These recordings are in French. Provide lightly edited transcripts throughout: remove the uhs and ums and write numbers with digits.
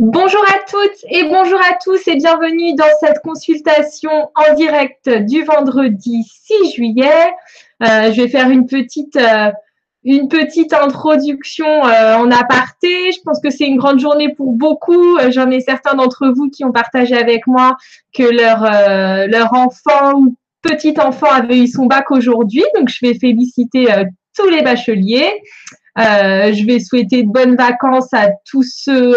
Bonjour à toutes et bonjour à tous et bienvenue dans cette consultation en direct du vendredi 6 juillet. Je vais faire une petite introduction en aparté. Je pense que c'est une grande journée pour beaucoup. J'en ai certains d'entre vous qui ont partagé avec moi que leur enfant ou petit enfant avait eu son bac aujourd'hui. Donc, je vais féliciter tous les bacheliers. Je vais souhaiter de bonnes vacances à tous ceux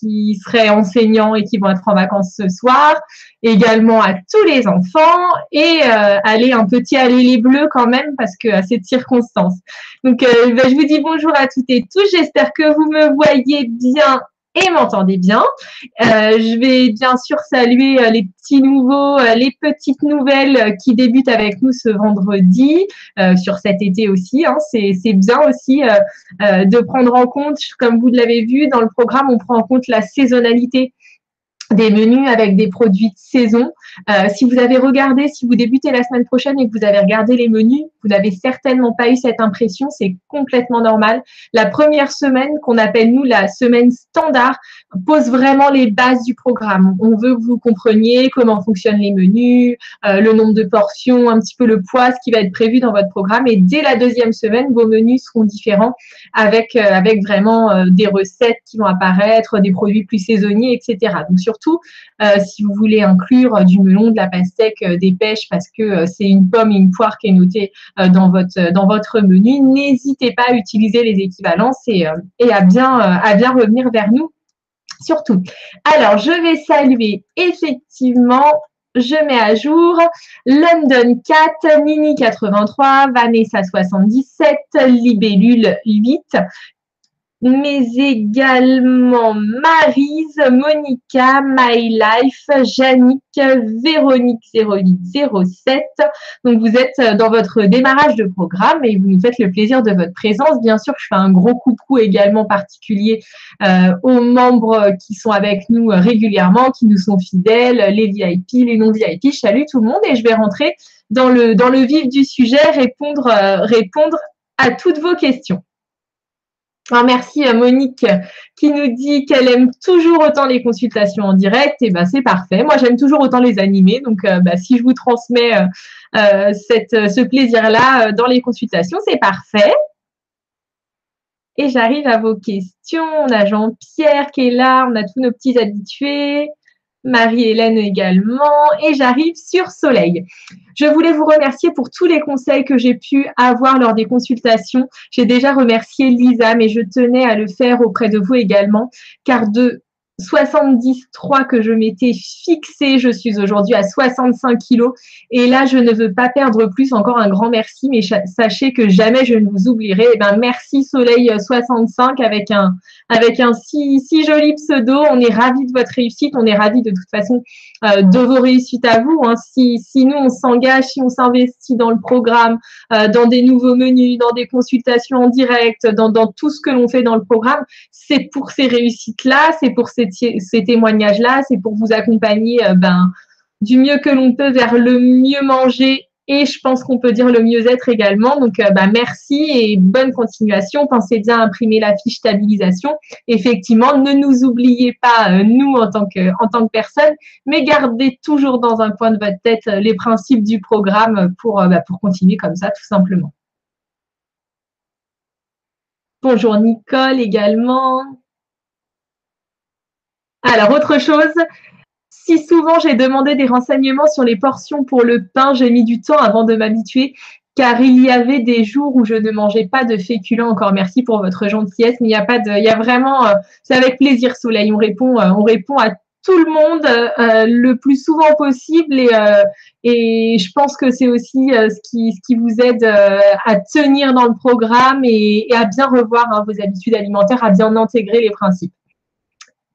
qui seraient enseignants et qui vont être en vacances ce soir, également à tous les enfants et un petit aller les bleus quand même parce que à cette circonstance. Donc, je vous dis bonjour à toutes et tous. J'espère que vous me voyez bien et m'entendez bien. Je vais bien sûr saluer les petits nouveaux, les petites nouvelles qui débutent avec nous ce vendredi, sur cet été aussi. Hein. C'est bien aussi de prendre en compte, comme vous l'avez vu, dans le programme, on prend en compte la saisonnalité des menus avec des produits de saison. Si vous avez regardé, si vous débutez la semaine prochaine et que vous avez regardé les menus, vous n'avez certainement pas eu cette impression, c'est complètement normal. La première semaine qu'on appelle nous la semaine standard pose vraiment les bases du programme. On veut que vous compreniez comment fonctionnent les menus, le nombre de portions, un petit peu le poids, ce qui va être prévu dans votre programme. Et dès la deuxième semaine, vos menus seront différents avec, avec vraiment des recettes qui vont apparaître, des produits plus saisonniers, etc. Donc, surtout, si vous voulez inclure du melon, de la pastèque, des pêches, parce que c'est une pomme et une poire qui est notée dans votre menu, n'hésitez pas à utiliser les équivalences et à bien revenir vers nous, surtout. Alors, je vais saluer effectivement, je mets à jour London 4, Mini 83, Vanessa 77, Libellule 8, mais également Maryse, Monica, My Life, Jannick, Véronique 0807. Donc, vous êtes dans votre démarrage de programme et vous nous faites le plaisir de votre présence. Bien sûr, je fais un gros coucou également particulier aux membres qui sont avec nous régulièrement, qui nous sont fidèles, les VIP, les non-VIP. Je salue tout le monde et je vais rentrer dans le vif du sujet, répondre à toutes vos questions. Alors, merci à Monique qui nous dit qu'elle aime toujours autant les consultations en direct. Et ben, c'est parfait. Moi, j'aime toujours autant les animer. Donc, si je vous transmets ce plaisir-là dans les consultations, c'est parfait. Et j'arrive à vos questions. On a Jean-Pierre qui est là. On a tous nos petits habitués. Marie-Hélène également, et j'arrive sur Soleil. Je voulais vous remercier pour tous les conseils que j'ai pu avoir lors des consultations. J'ai déjà remercié Lisa, mais je tenais à le faire auprès de vous également, car de 73 que je m'étais fixée, je suis aujourd'hui à 65 kilos. Et là, je ne veux pas perdre plus. Encore un grand merci, mais sachez que jamais je ne vous oublierai. Eh ben, merci Soleil 65 avec un si joli pseudo. On est ravis de votre réussite. On est ravis de toute façon de vos réussites à vous. Hein. Si nous, on s'engage, si on s'investit dans le programme, dans des nouveaux menus, dans des consultations en direct, dans tout ce que l'on fait dans le programme, c'est pour ces réussites-là, c'est pour ces témoignages-là, c'est pour vous accompagner du mieux que l'on peut vers le mieux manger et je pense qu'on peut dire le mieux être également. Donc, merci et bonne continuation. Pensez bien à imprimer la fiche stabilisation. Effectivement, ne nous oubliez pas, nous, en tant que personne, mais gardez toujours dans un coin de votre tête les principes du programme pour continuer comme ça, tout simplement. Bonjour Nicole également. Alors, autre chose, si souvent j'ai demandé des renseignements sur les portions pour le pain, j'ai mis du temps avant de m'habituer car il y avait des jours où je ne mangeais pas de féculents. Encore merci pour votre gentillesse, mais il y a vraiment, c'est avec plaisir Soleil, on répond à tout le monde le plus souvent possible et je pense que c'est aussi ce qui vous aide à tenir dans le programme et à bien revoir vos habitudes alimentaires, à bien intégrer les principes.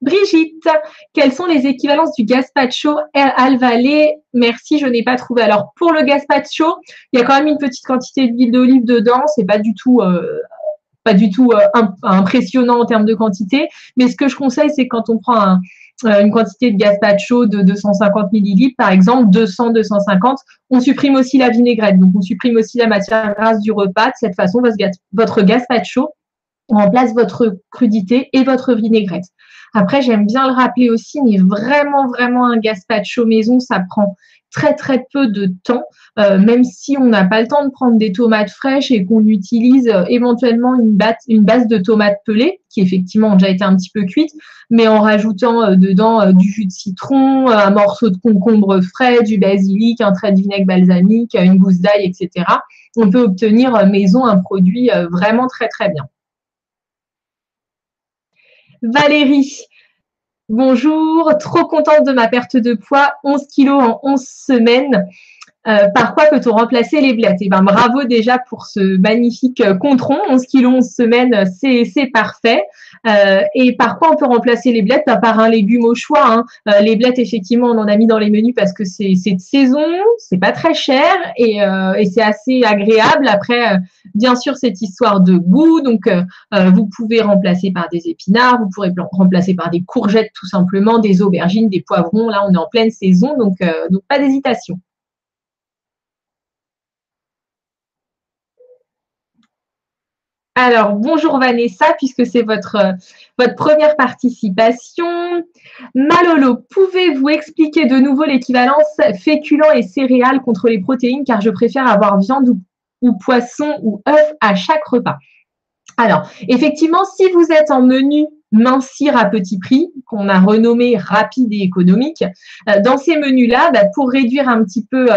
Brigitte, quelles sont les équivalences du gazpacho al vallée? Merci, je n'ai pas trouvé. Alors, pour le gazpacho, il y a quand même une petite quantité d'huile d'olive dedans. C'est pas du tout impressionnant en termes de quantité. Mais ce que je conseille, c'est quand on prend une quantité de gazpacho de 250 ml, par exemple, 200-250, on supprime aussi la vinaigrette. Donc, on supprime aussi la matière grasse du repas. De cette façon, votre gazpacho remplace votre crudité et votre vinaigrette. Après, j'aime bien le rappeler aussi, mais vraiment, vraiment un gazpacho maison, ça prend très, très peu de temps, même si on n'a pas le temps de prendre des tomates fraîches et qu'on utilise éventuellement une base de tomates pelées, qui effectivement ont déjà été un petit peu cuites, mais en rajoutant dedans du jus de citron, un morceau de concombre frais, du basilic, un trait de vinaigre balsamique, une gousse d'ail, etc. On peut obtenir maison un produit vraiment très, très bien. Valérie, bonjour, trop contente de ma perte de poids, 11 kilos en 11 semaines. Par quoi peut-on remplacer les blettes? Eh ben, bravo déjà pour ce magnifique contron, 11 kilos, 11 semaines, c'est parfait. Et par quoi on peut remplacer les blettes? Par un légume au choix. Hein. Les blettes, effectivement, on en a mis dans les menus parce que c'est de saison, c'est pas très cher et c'est assez agréable. Après, bien sûr, cette histoire de goût, donc vous pouvez remplacer par des épinards, vous pourrez remplacer par des courgettes tout simplement, des aubergines, des poivrons. Là, on est en pleine saison, donc pas d'hésitation. Alors, bonjour Vanessa, puisque c'est votre première participation. Malolo, pouvez-vous expliquer de nouveau l'équivalence féculents et céréales contre les protéines, car je préfère avoir viande ou poisson ou œuf à chaque repas. Alors, effectivement, si vous êtes en menu mincir à petit prix, qu'on a renommé rapide et économique. Dans ces menus-là, pour réduire un petit peu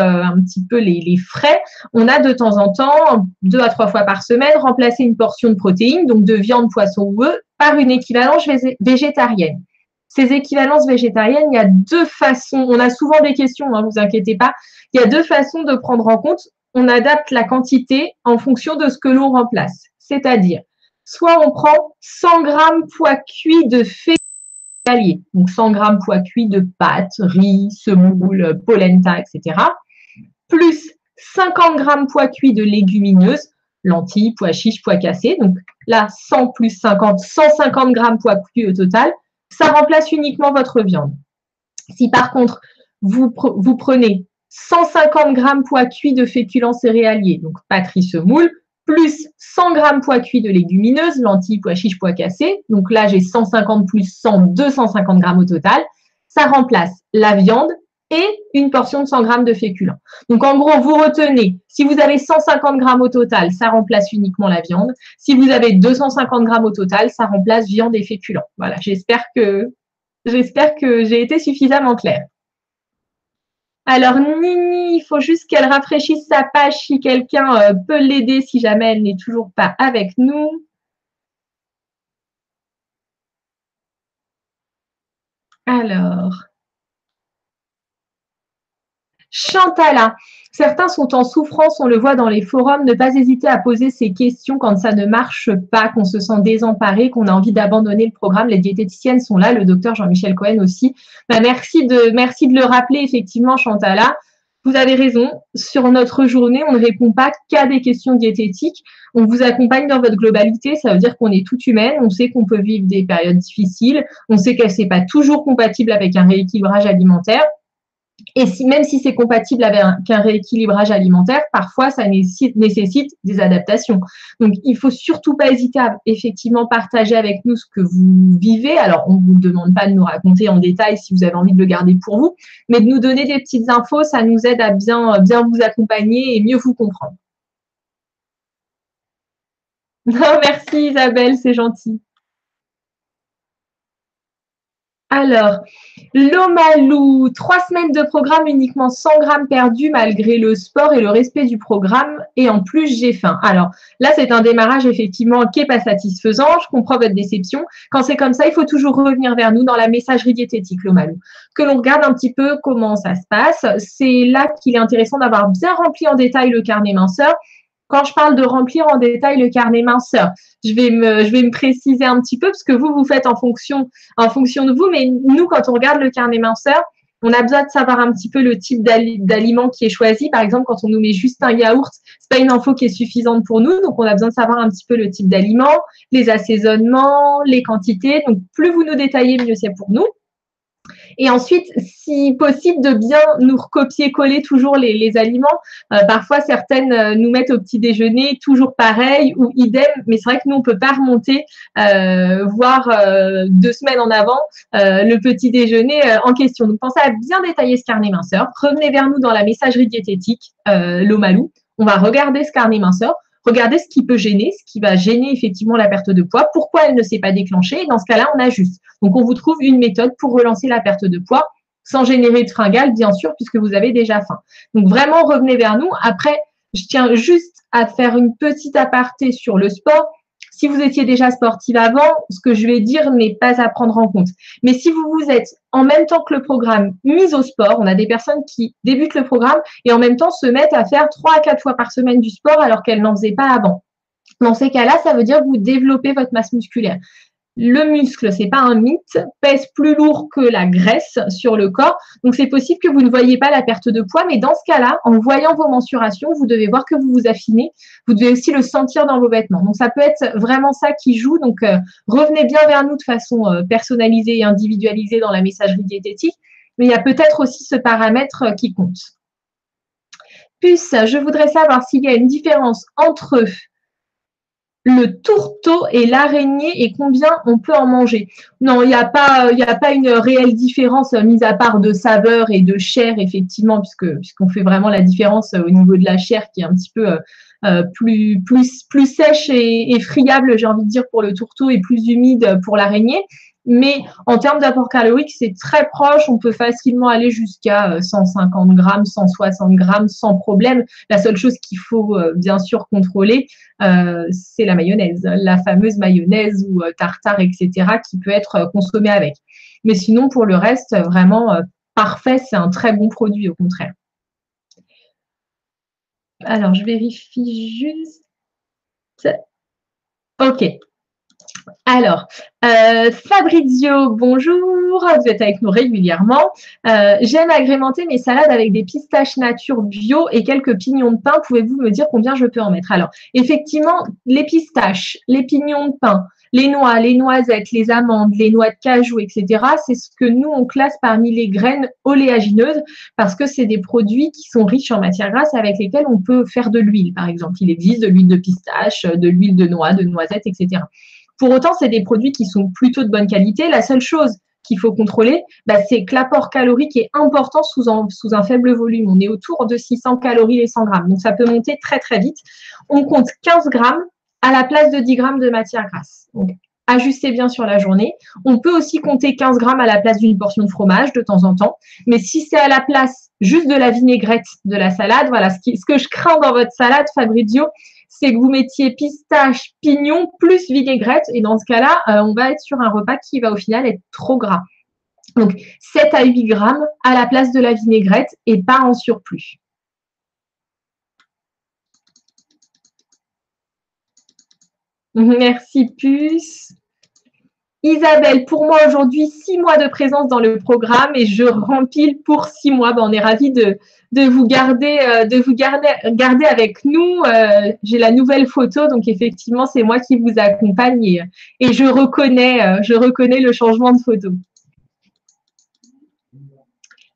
les frais, on a de temps en temps, 2 à 3 fois par semaine, remplacer une portion de protéines, donc de viande, poisson ou œufs, par une équivalence végétarienne. Ces équivalences végétariennes, il y a 2 façons. On a souvent des questions, ne vous inquiétez pas. Il y a 2 façons de prendre en compte. On adapte la quantité en fonction de ce que l'on remplace, c'est-à-dire soit on prend 100 grammes pois cuits de féculents, donc 100 grammes pois cuits de pâtes, riz, semoule, polenta, etc. Plus 50 grammes pois cuits de légumineuses, lentilles, pois chiches, pois cassés. Donc là, 100 plus 50, 150 grammes pois cuits au total. Ça remplace uniquement votre viande. Si par contre, vous prenez 150 grammes pois cuits de féculents céréaliers, donc pâtes, riz, semoule, plus 100 grammes pois cuits de légumineuses, lentilles, pois chiches, pois cassés. Donc là, j'ai 150 plus 100, 250 grammes au total. Ça remplace la viande et une portion de 100 grammes de féculents. Donc en gros, vous retenez, si vous avez 150 grammes au total, ça remplace uniquement la viande. Si vous avez 250 grammes au total, ça remplace viande et féculents. Voilà, j'espère que j'ai été suffisamment claire. Alors, Nini, il faut juste qu'elle rafraîchisse sa page si quelqu'un peut l'aider, si jamais elle n'est toujours pas avec nous. Alors, Chantala, certains sont en souffrance, on le voit dans les forums, ne pas hésiter à poser ces questions quand ça ne marche pas, qu'on se sent désemparé, qu'on a envie d'abandonner le programme. Les diététiciennes sont là, le docteur Jean-Michel Cohen aussi. Merci de le rappeler, effectivement, Chantala. Vous avez raison, sur notre journée, on ne répond pas qu'à des questions diététiques. On vous accompagne dans votre globalité, ça veut dire qu'on est toute humaine, on sait qu'on peut vivre des périodes difficiles, on sait que ce n'est pas toujours compatible avec un rééquilibrage alimentaire. Et si, même si c'est compatible avec un rééquilibrage alimentaire, parfois ça nécessite des adaptations. Donc, il ne faut surtout pas hésiter à effectivement partager avec nous ce que vous vivez. Alors, on ne vous demande pas de nous raconter en détail si vous avez envie de le garder pour vous, mais de nous donner des petites infos, ça nous aide à bien vous accompagner et mieux vous comprendre. Non, merci Isabelle, c'est gentil. Alors, Lomalou, 3 semaines de programme, uniquement 100 grammes perdus malgré le sport et le respect du programme. Et en plus, j'ai faim. Alors là, c'est un démarrage effectivement qui n'est pas satisfaisant. Je comprends votre déception. Quand c'est comme ça, il faut toujours revenir vers nous dans la messagerie diététique, Lomalou. Que l'on regarde un petit peu comment ça se passe. C'est là qu'il est intéressant d'avoir bien rempli en détail le carnet minceur. Quand je parle de remplir en détail le carnet minceur, je vais me préciser un petit peu parce que vous faites en fonction de vous. Mais nous, quand on regarde le carnet minceur, on a besoin de savoir un petit peu le type d'aliment qui est choisi. Par exemple, quand on nous met juste un yaourt, c'est pas une info qui est suffisante pour nous. Donc, on a besoin de savoir un petit peu le type d'aliment, les assaisonnements, les quantités. Donc, plus vous nous détaillez, mieux c'est pour nous. Et ensuite, si possible, de bien nous recopier-coller toujours les aliments. Parfois, certaines nous mettent au petit déjeuner, toujours pareil ou idem, mais c'est vrai que nous, on ne peut pas remonter, voire 2 semaines en avant, le petit déjeuner en question. Donc, pensez à bien détailler ce carnet minceur. Revenez vers nous dans la messagerie diététique Lomalou. On va regarder ce carnet minceur. Regardez ce qui peut gêner, ce qui va gêner effectivement la perte de poids, pourquoi elle ne s'est pas déclenchée. Et dans ce cas-là, on ajuste. Donc, on vous trouve une méthode pour relancer la perte de poids sans générer de fringales, bien sûr, puisque vous avez déjà faim. Donc, vraiment, revenez vers nous. Après, je tiens juste à faire une petite aparté sur le sport. Si vous étiez déjà sportive avant, ce que je vais dire n'est pas à prendre en compte. Mais si vous vous êtes en même temps que le programme mise au sport, on a des personnes qui débutent le programme et en même temps se mettent à faire 3 à 4 fois par semaine du sport alors qu'elles n'en faisaient pas avant. Dans ces cas-là, ça veut dire que vous développez votre masse musculaire. Le muscle, c'est pas un mythe, pèse plus lourd que la graisse sur le corps. Donc, c'est possible que vous ne voyez pas la perte de poids, mais dans ce cas-là, en voyant vos mensurations, vous devez voir que vous vous affinez. Vous devez aussi le sentir dans vos vêtements. Donc, ça peut être vraiment ça qui joue. Donc, revenez bien vers nous de façon personnalisée et individualisée dans la messagerie diététique. Mais il y a peut-être aussi ce paramètre qui compte. Puis, je voudrais savoir s'il y a une différence entre le tourteau et l'araignée et combien on peut en manger. Non, il n'y a pas une réelle différence, mise à part de saveur et de chair, effectivement, puisqu'on fait vraiment la différence au niveau de la chair qui est un petit peu plus sèche et friable, j'ai envie de dire, pour le tourteau et plus humide pour l'araignée. Mais en termes d'apport calorique, c'est très proche. On peut facilement aller jusqu'à 150 grammes, 160 grammes sans problème. La seule chose qu'il faut bien sûr contrôler, c'est la mayonnaise, la fameuse mayonnaise ou tartare, etc., qui peut être consommée avec. Mais sinon, pour le reste, vraiment parfait. C'est un très bon produit, au contraire. Alors, je vérifie juste. OK. Alors, Fabrizio, bonjour, vous êtes avec nous régulièrement. J'aime agrémenter mes salades avec des pistaches nature bio et quelques pignons de pain. Pouvez-vous me dire combien je peux en mettre? Alors, effectivement, les pistaches, les pignons de pain, les noix, les noisettes, les amandes, les noix de cajou, etc., c'est ce que nous, on classe parmi les graines oléagineuses parce que c'est des produits qui sont riches en matières grasses avec lesquels on peut faire de l'huile, par exemple. Il existe de l'huile de pistache, de l'huile de noix, de noisettes, etc. Pour autant, c'est des produits qui sont plutôt de bonne qualité. La seule chose qu'il faut contrôler, c'est que l'apport calorique est important sous un faible volume. On est autour de 600 calories les 100 grammes. Donc, ça peut monter très, très vite. On compte 15 grammes à la place de 10 grammes de matière grasse. Donc, ajustez bien sur la journée. On peut aussi compter 15 grammes à la place d'une portion de fromage de temps en temps. Mais si c'est à la place juste de la vinaigrette de la salade, voilà, ce que je crains dans votre salade, Fabrizio, c'est que vous mettiez pistache, pignon plus vinaigrette. Et dans ce cas-là, on va être sur un repas qui va au final être trop gras. Donc, 7 à 8 grammes à la place de la vinaigrette et pas en surplus. Merci, Puce. Isabelle, pour moi aujourd'hui, 6 mois de présence dans le programme et je rempile pour 6 mois. On est ravis de vous garder avec nous. J'ai la nouvelle photo, donc effectivement, c'est moi qui vous accompagne et je reconnais le changement de photo.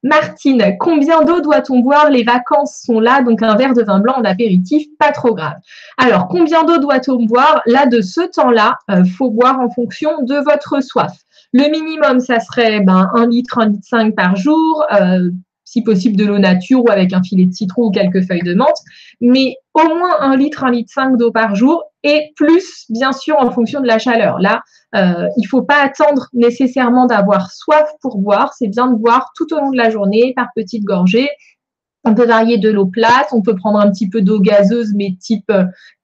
Martine, combien d'eau doit-on boire? Les vacances sont là, donc un verre de vin blanc en apéritif, pas trop grave. Alors, combien d'eau doit-on boire? Là, de ce temps-là, faut boire en fonction de votre soif. Le minimum, ça serait 1 litre, 1,5 litre par jour, si possible de l'eau nature ou avec un filet de citron ou quelques feuilles de menthe, mais au moins 1 litre, 1,5 litre d'eau par jour et plus, bien sûr, en fonction de la chaleur. Là, il ne faut pas attendre nécessairement d'avoir soif pour boire. C'est bien de boire tout au long de la journée par petites gorgées. On peut varier de l'eau plate, on peut prendre un petit peu d'eau gazeuse, mais type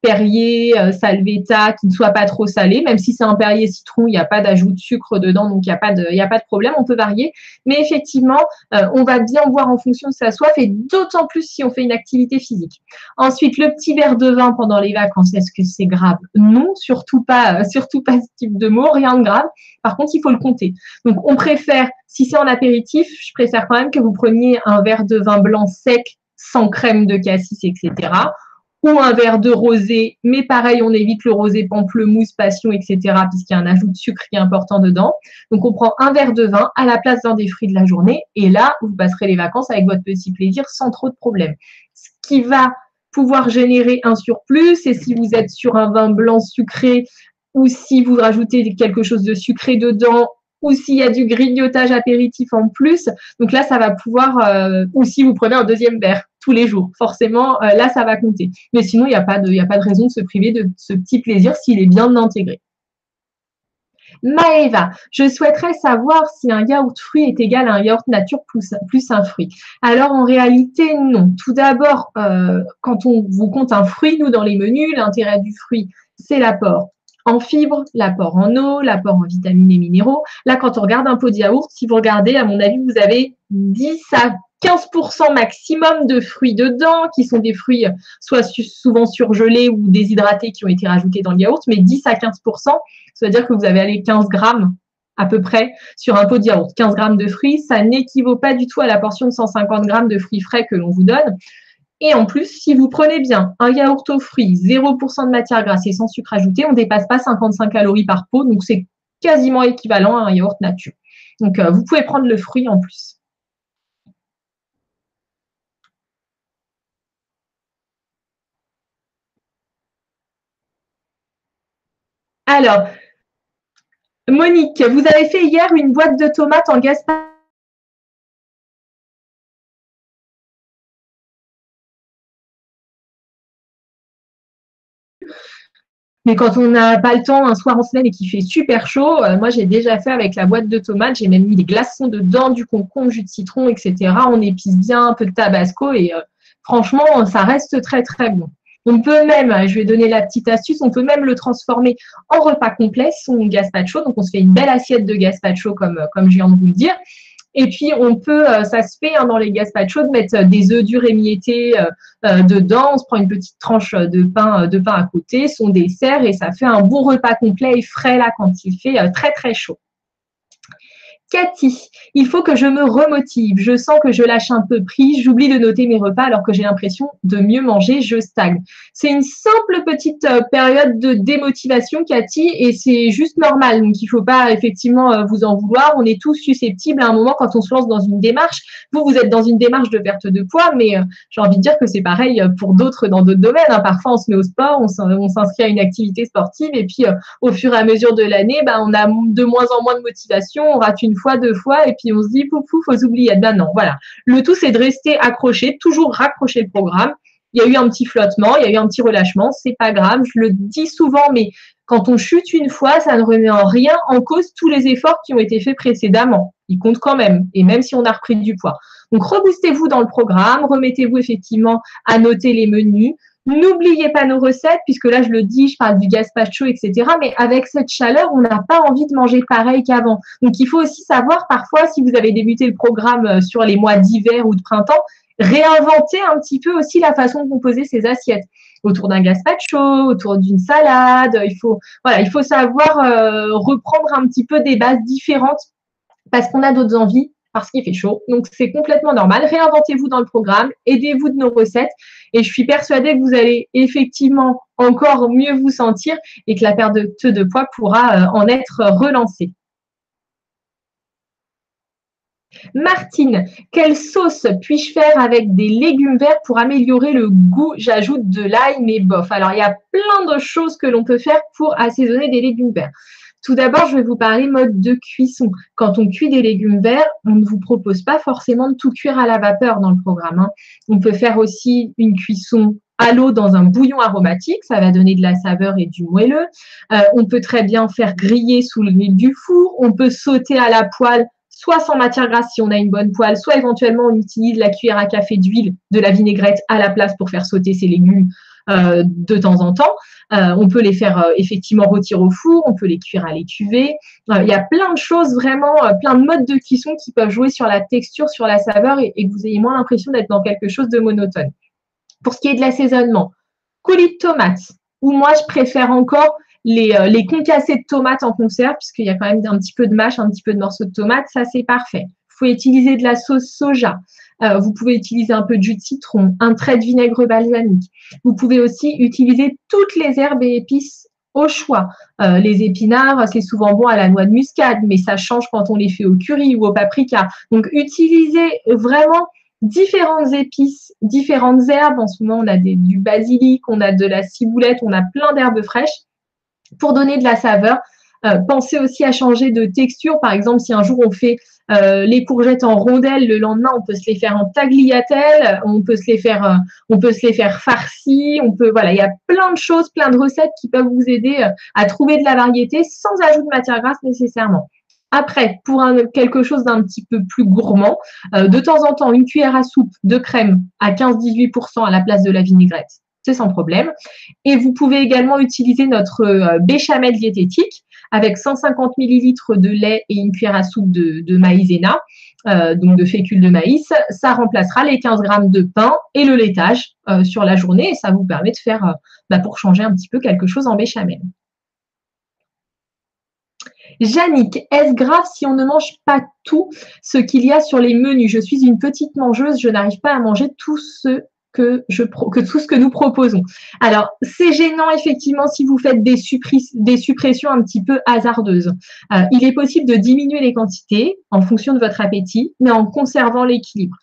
Perrier, Salvetta, qui ne soit pas trop salée. Même si c'est un Perrier citron, il n'y a pas d'ajout de sucre dedans, donc il n'y a pas de problème, on peut varier. Mais effectivement, on va bien boire en fonction de sa soif et d'autant plus si on fait une activité physique. Ensuite, le petit verre de vin pendant les vacances, est-ce que c'est grave? Non, surtout pas ce type de mot, rien de grave. Par contre, il faut le compter. Donc, on préfère, si c'est en apéritif, je préfère quand même que vous preniez un verre de vin blanc sec, sans crème de cassis, etc. ou un verre de rosé, mais pareil, on évite le rosé pamplemousse, passion, etc., puisqu'il y a un ajout de sucre qui est important dedans. Donc, on prend un verre de vin à la place d'un des fruits de la journée, et là, vous passerez les vacances avec votre petit plaisir sans trop de problèmes. Ce qui va pouvoir générer un surplus, c'est si vous êtes sur un vin blanc sucré, ou si vous rajoutez quelque chose de sucré dedans, ou s'il y a du grignotage apéritif en plus. Donc là, ça va pouvoir… ou si vous prenez un deuxième verre tous les jours, forcément, là, ça va compter. Mais sinon, il n'y a pas de raison de se priver de ce petit plaisir s'il est bien intégré. Maëva, je souhaiterais savoir si un yaourt fruit est égal à un yaourt nature plus un fruit. Alors, en réalité, non. Tout d'abord, quand on vous compte un fruit, nous, dans les menus, l'intérêt du fruit, c'est l'apport en fibres, l'apport en eau, l'apport en vitamines et minéraux. Là, quand on regarde un pot de yaourt, si vous regardez, à mon avis, vous avez 10 à 15% maximum de fruits dedans, qui sont des fruits soit souvent surgelés ou déshydratés qui ont été rajoutés dans le yaourt, mais 10 à 15%, ça veut dire que vous avez allé 15 grammes à peu près sur un pot de yaourt. 15 grammes de fruits, ça n'équivaut pas du tout à la portion de 150 grammes de fruits frais que l'on vous donne. Et en plus, si vous prenez bien un yaourt aux fruits, 0% de matière grasse et sans sucre ajouté, on ne dépasse pas 55 calories par pot, donc c'est quasiment équivalent à un yaourt nature. Donc, vous pouvez prendre le fruit en plus. Alors, Monique, vous avez fait hier une boîte de tomates en gaspillage. Mais quand on n'a pas le temps un soir en semaine et qu'il fait super chaud, moi j'ai déjà fait avec la boîte de tomates, j'ai même mis des glaçons dedans, du concombre, jus de citron, etc. On épice bien un peu de tabasco et franchement, ça reste très très bon. On peut même, je vais donner la petite astuce, on peut même le transformer en repas complet, son gazpacho. Donc on se fait une belle assiette de gazpacho comme je viens de vous le dire. Et puis, on peut, ça se fait hein, dans les gazpachos, de mettre des œufs durs émiettés dedans. On se prend une petite tranche de pain à côté, son dessert, et ça fait un bon repas complet et frais là quand il fait très, très chaud. Cathy, il faut que je me remotive. Je sens que je lâche un peu prise. J'oublie de noter mes repas alors que j'ai l'impression de mieux manger. Je stagne. C'est une simple petite période de démotivation, Cathy, et c'est juste normal. Donc, il ne faut pas effectivement vous en vouloir. On est tous susceptibles à un moment quand on se lance dans une démarche. Vous, vous êtes dans une démarche de perte de poids, mais j'ai envie de dire que c'est pareil pour d'autres dans d'autres domaines. Hein. Parfois, on se met au sport, on s'inscrit à une activité sportive et puis au fur et à mesure de l'année, bah, on a de moins en moins de motivation. On rate une fois, deux fois, et puis on se dit pouf, pouf, faut oublier. Ben non, voilà. Le tout, c'est de rester accroché, toujours raccrocher le programme. Il y a eu un petit flottement, il y a eu un petit relâchement, c'est pas grave. Je le dis souvent, mais quand on chute une fois, ça ne remet en rien en cause tous les efforts qui ont été faits précédemment. Ils comptent quand même, et même si on a repris du poids. Donc, reboostez-vous dans le programme, remettez-vous effectivement à noter les menus. N'oubliez pas nos recettes, puisque là, je le dis, je parle du gazpacho, etc. Mais avec cette chaleur, on n'a pas envie de manger pareil qu'avant. Donc, il faut aussi savoir, parfois, si vous avez débuté le programme sur les mois d'hiver ou de printemps, réinventer un petit peu aussi la façon de composer ces assiettes. Autour d'un gazpacho, autour d'une salade, il faut savoir reprendre un petit peu des bases différentes parce qu'on a d'autres envies. Parce qu'il fait chaud, donc c'est complètement normal. Réinventez-vous dans le programme, aidez-vous de nos recettes et je suis persuadée que vous allez effectivement encore mieux vous sentir et que la perte de poids pourra en être relancée. Martine, quelle sauce puis-je faire avec des légumes verts pour améliorer le goût? J'ajoute de l'ail, mais bof. Alors, il y a plein de choses que l'on peut faire pour assaisonner des légumes verts. Tout d'abord, je vais vous parler mode de cuisson. Quand on cuit des légumes verts, on ne vous propose pas forcément de tout cuire à la vapeur dans le programme. Hein. On peut faire aussi une cuisson à l'eau dans un bouillon aromatique, ça va donner de la saveur et du moelleux. On peut très bien faire griller sous le nez du four. On peut sauter à la poêle, soit sans matière grasse si on a une bonne poêle, soit éventuellement on utilise la cuillère à café d'huile de la vinaigrette à la place pour faire sauter ses légumes. De temps en temps, on peut les faire effectivement rôtir au four, on peut les cuire à l'étuvée. Il y a plein de choses vraiment, plein de modes de cuisson qui peuvent jouer sur la texture, sur la saveur et que vous ayez moins l'impression d'être dans quelque chose de monotone. Pour ce qui est de l'assaisonnement, coulis de tomates, ou moi je préfère encore les concassés de tomates en conserve puisqu'il y a quand même un petit peu de mâche, un petit peu de morceaux de tomates, ça c'est parfait. Vous pouvez utiliser de la sauce soja. Vous pouvez utiliser un peu de jus de citron, un trait de vinaigre balsamique. Vous pouvez aussi utiliser toutes les herbes et épices au choix. Les épinards, c'est souvent bon à la noix de muscade, mais ça change quand on les fait au curry ou au paprika. Donc, utilisez vraiment différentes épices, différentes herbes. En ce moment, on a du basilic, on a de la ciboulette, on a plein d'herbes fraîches pour donner de la saveur. Pensez aussi à changer de texture. Par exemple, si un jour on fait les courgettes en rondelles, le lendemain on peut se les faire en tagliatelle, on peut se les faire farcies, on peut, voilà, il y a plein de choses, plein de recettes qui peuvent vous aider à trouver de la variété sans ajout de matière grasse nécessairement. Après, pour quelque chose d'un petit peu plus gourmand, de temps en temps une cuillère à soupe de crème à 15-18% à la place de la vinaigrette. C'est sans problème. Et vous pouvez également utiliser notre béchamel diététique avec 150 ml de lait et une cuillère à soupe de maïzena, donc de fécule de maïs. Ça remplacera les 15 g de pain et le laitage sur la journée. Et ça vous permet de faire, pour changer un petit peu, quelque chose en béchamel. Yannick, est-ce grave si on ne mange pas tout ce qu'il y a sur les menus? Je suis une petite mangeuse, je n'arrive pas à manger tout ce que tout ce que nous proposons. Alors, c'est gênant effectivement si vous faites des suppressions un petit peu hasardeuses. Il est possible de diminuer les quantités en fonction de votre appétit, mais en conservant l'équilibre.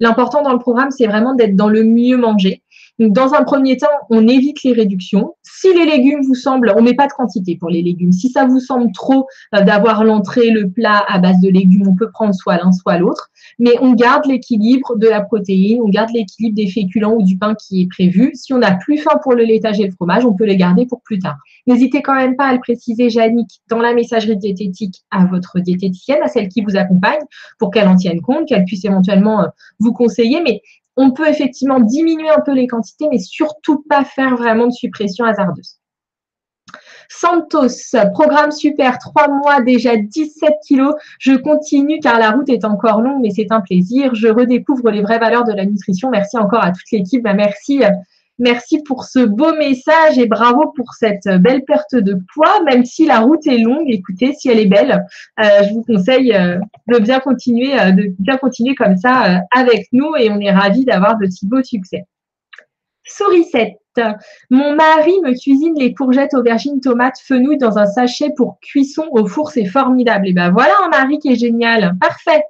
L'important dans le programme, c'est vraiment d'être dans le mieux manger. Donc, dans un premier temps, on évite les réductions. Si les légumes vous semblent, on ne met pas de quantité pour les légumes. Si ça vous semble trop d'avoir l'entrée, le plat à base de légumes, on peut prendre soit l'un, soit l'autre. Mais on garde l'équilibre de la protéine, on garde l'équilibre des féculents ou du pain qui est prévu. Si on n'a plus faim pour le laitage et le fromage, on peut les garder pour plus tard. N'hésitez quand même pas à le préciser, Yannick, dans la messagerie diététique à votre diététicienne, à celle qui vous accompagne, pour qu'elle en tienne compte, qu'elle puisse éventuellement vous conseiller. Mais on peut effectivement diminuer un peu les quantités, mais surtout pas faire vraiment de suppression hasardeuse. Santos, programme super, 3 mois, déjà 17 kilos. Je continue car la route est encore longue, mais c'est un plaisir. Je redécouvre les vraies valeurs de la nutrition. Merci encore à toute l'équipe. Merci pour ce beau message et bravo pour cette belle perte de poids. Même si la route est longue, écoutez, si elle est belle, je vous conseille de bien continuer comme ça avec nous et on est ravis d'avoir de si beaux succès. Sourisette, mon mari me cuisine les courgettes, aubergines, tomates, fenouil dans un sachet pour cuisson au four, c'est formidable. Et ben voilà un mari qui est génial, parfait.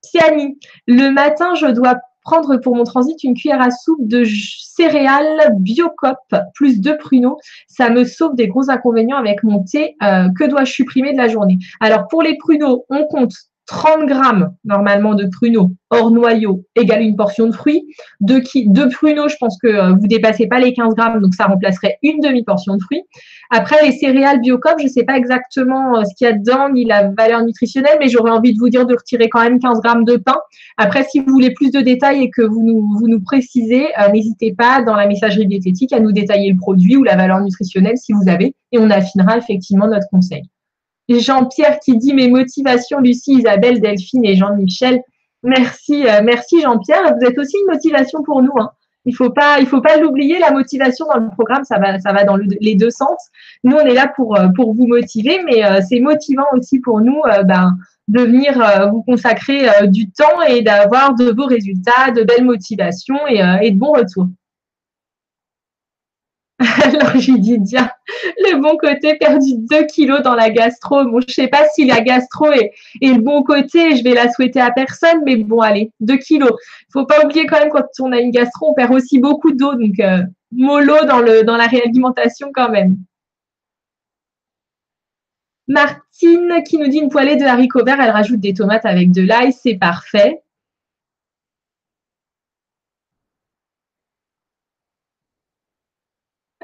Siani, le matin, je dois prendre pour mon transit une cuillère à soupe de céréales Biocop plus 2 pruneaux. Ça me sauve des gros inconvénients avec mon thé. Que dois-je supprimer de la journée? Alors, pour les pruneaux, on compte 30 grammes normalement de pruneaux hors noyaux égale une portion de fruits. 2 pruneaux, je pense que vous dépassez pas les 15 grammes, donc ça remplacerait une demi-portion de fruits. Après, les céréales Biocop, je ne sais pas exactement ce qu'il y a dedans ni la valeur nutritionnelle, mais j'aurais envie de vous dire de retirer quand même 15 grammes de pain. Après, si vous voulez plus de détails et que vous nous précisez, n'hésitez pas dans la messagerie diététique à nous détailler le produit ou la valeur nutritionnelle si vous avez, et on affinera effectivement notre conseil. Jean-Pierre qui dit mes motivations, Lucie, Isabelle, Delphine et Jean-Michel. Merci Jean-Pierre. Vous êtes aussi une motivation pour nous, hein. Il faut pas l'oublier, la motivation dans le programme, ça va dans les deux sens. Nous, on est là pour vous motiver, mais c'est motivant aussi pour nous de venir vous consacrer du temps et d'avoir de beaux résultats, de belles motivations et de bons retours. Alors, j'ai dit, tiens, le bon côté, perdu 2 kilos dans la gastro. Bon, je ne sais pas si la gastro est le bon côté, je vais la souhaiter à personne, mais bon, allez, 2 kilos. Il ne faut pas oublier quand même, quand on a une gastro, on perd aussi beaucoup d'eau, donc mollo dans la réalimentation quand même. Martine qui nous dit une poêlée de haricots verts, elle rajoute des tomates avec de l'ail, c'est parfait.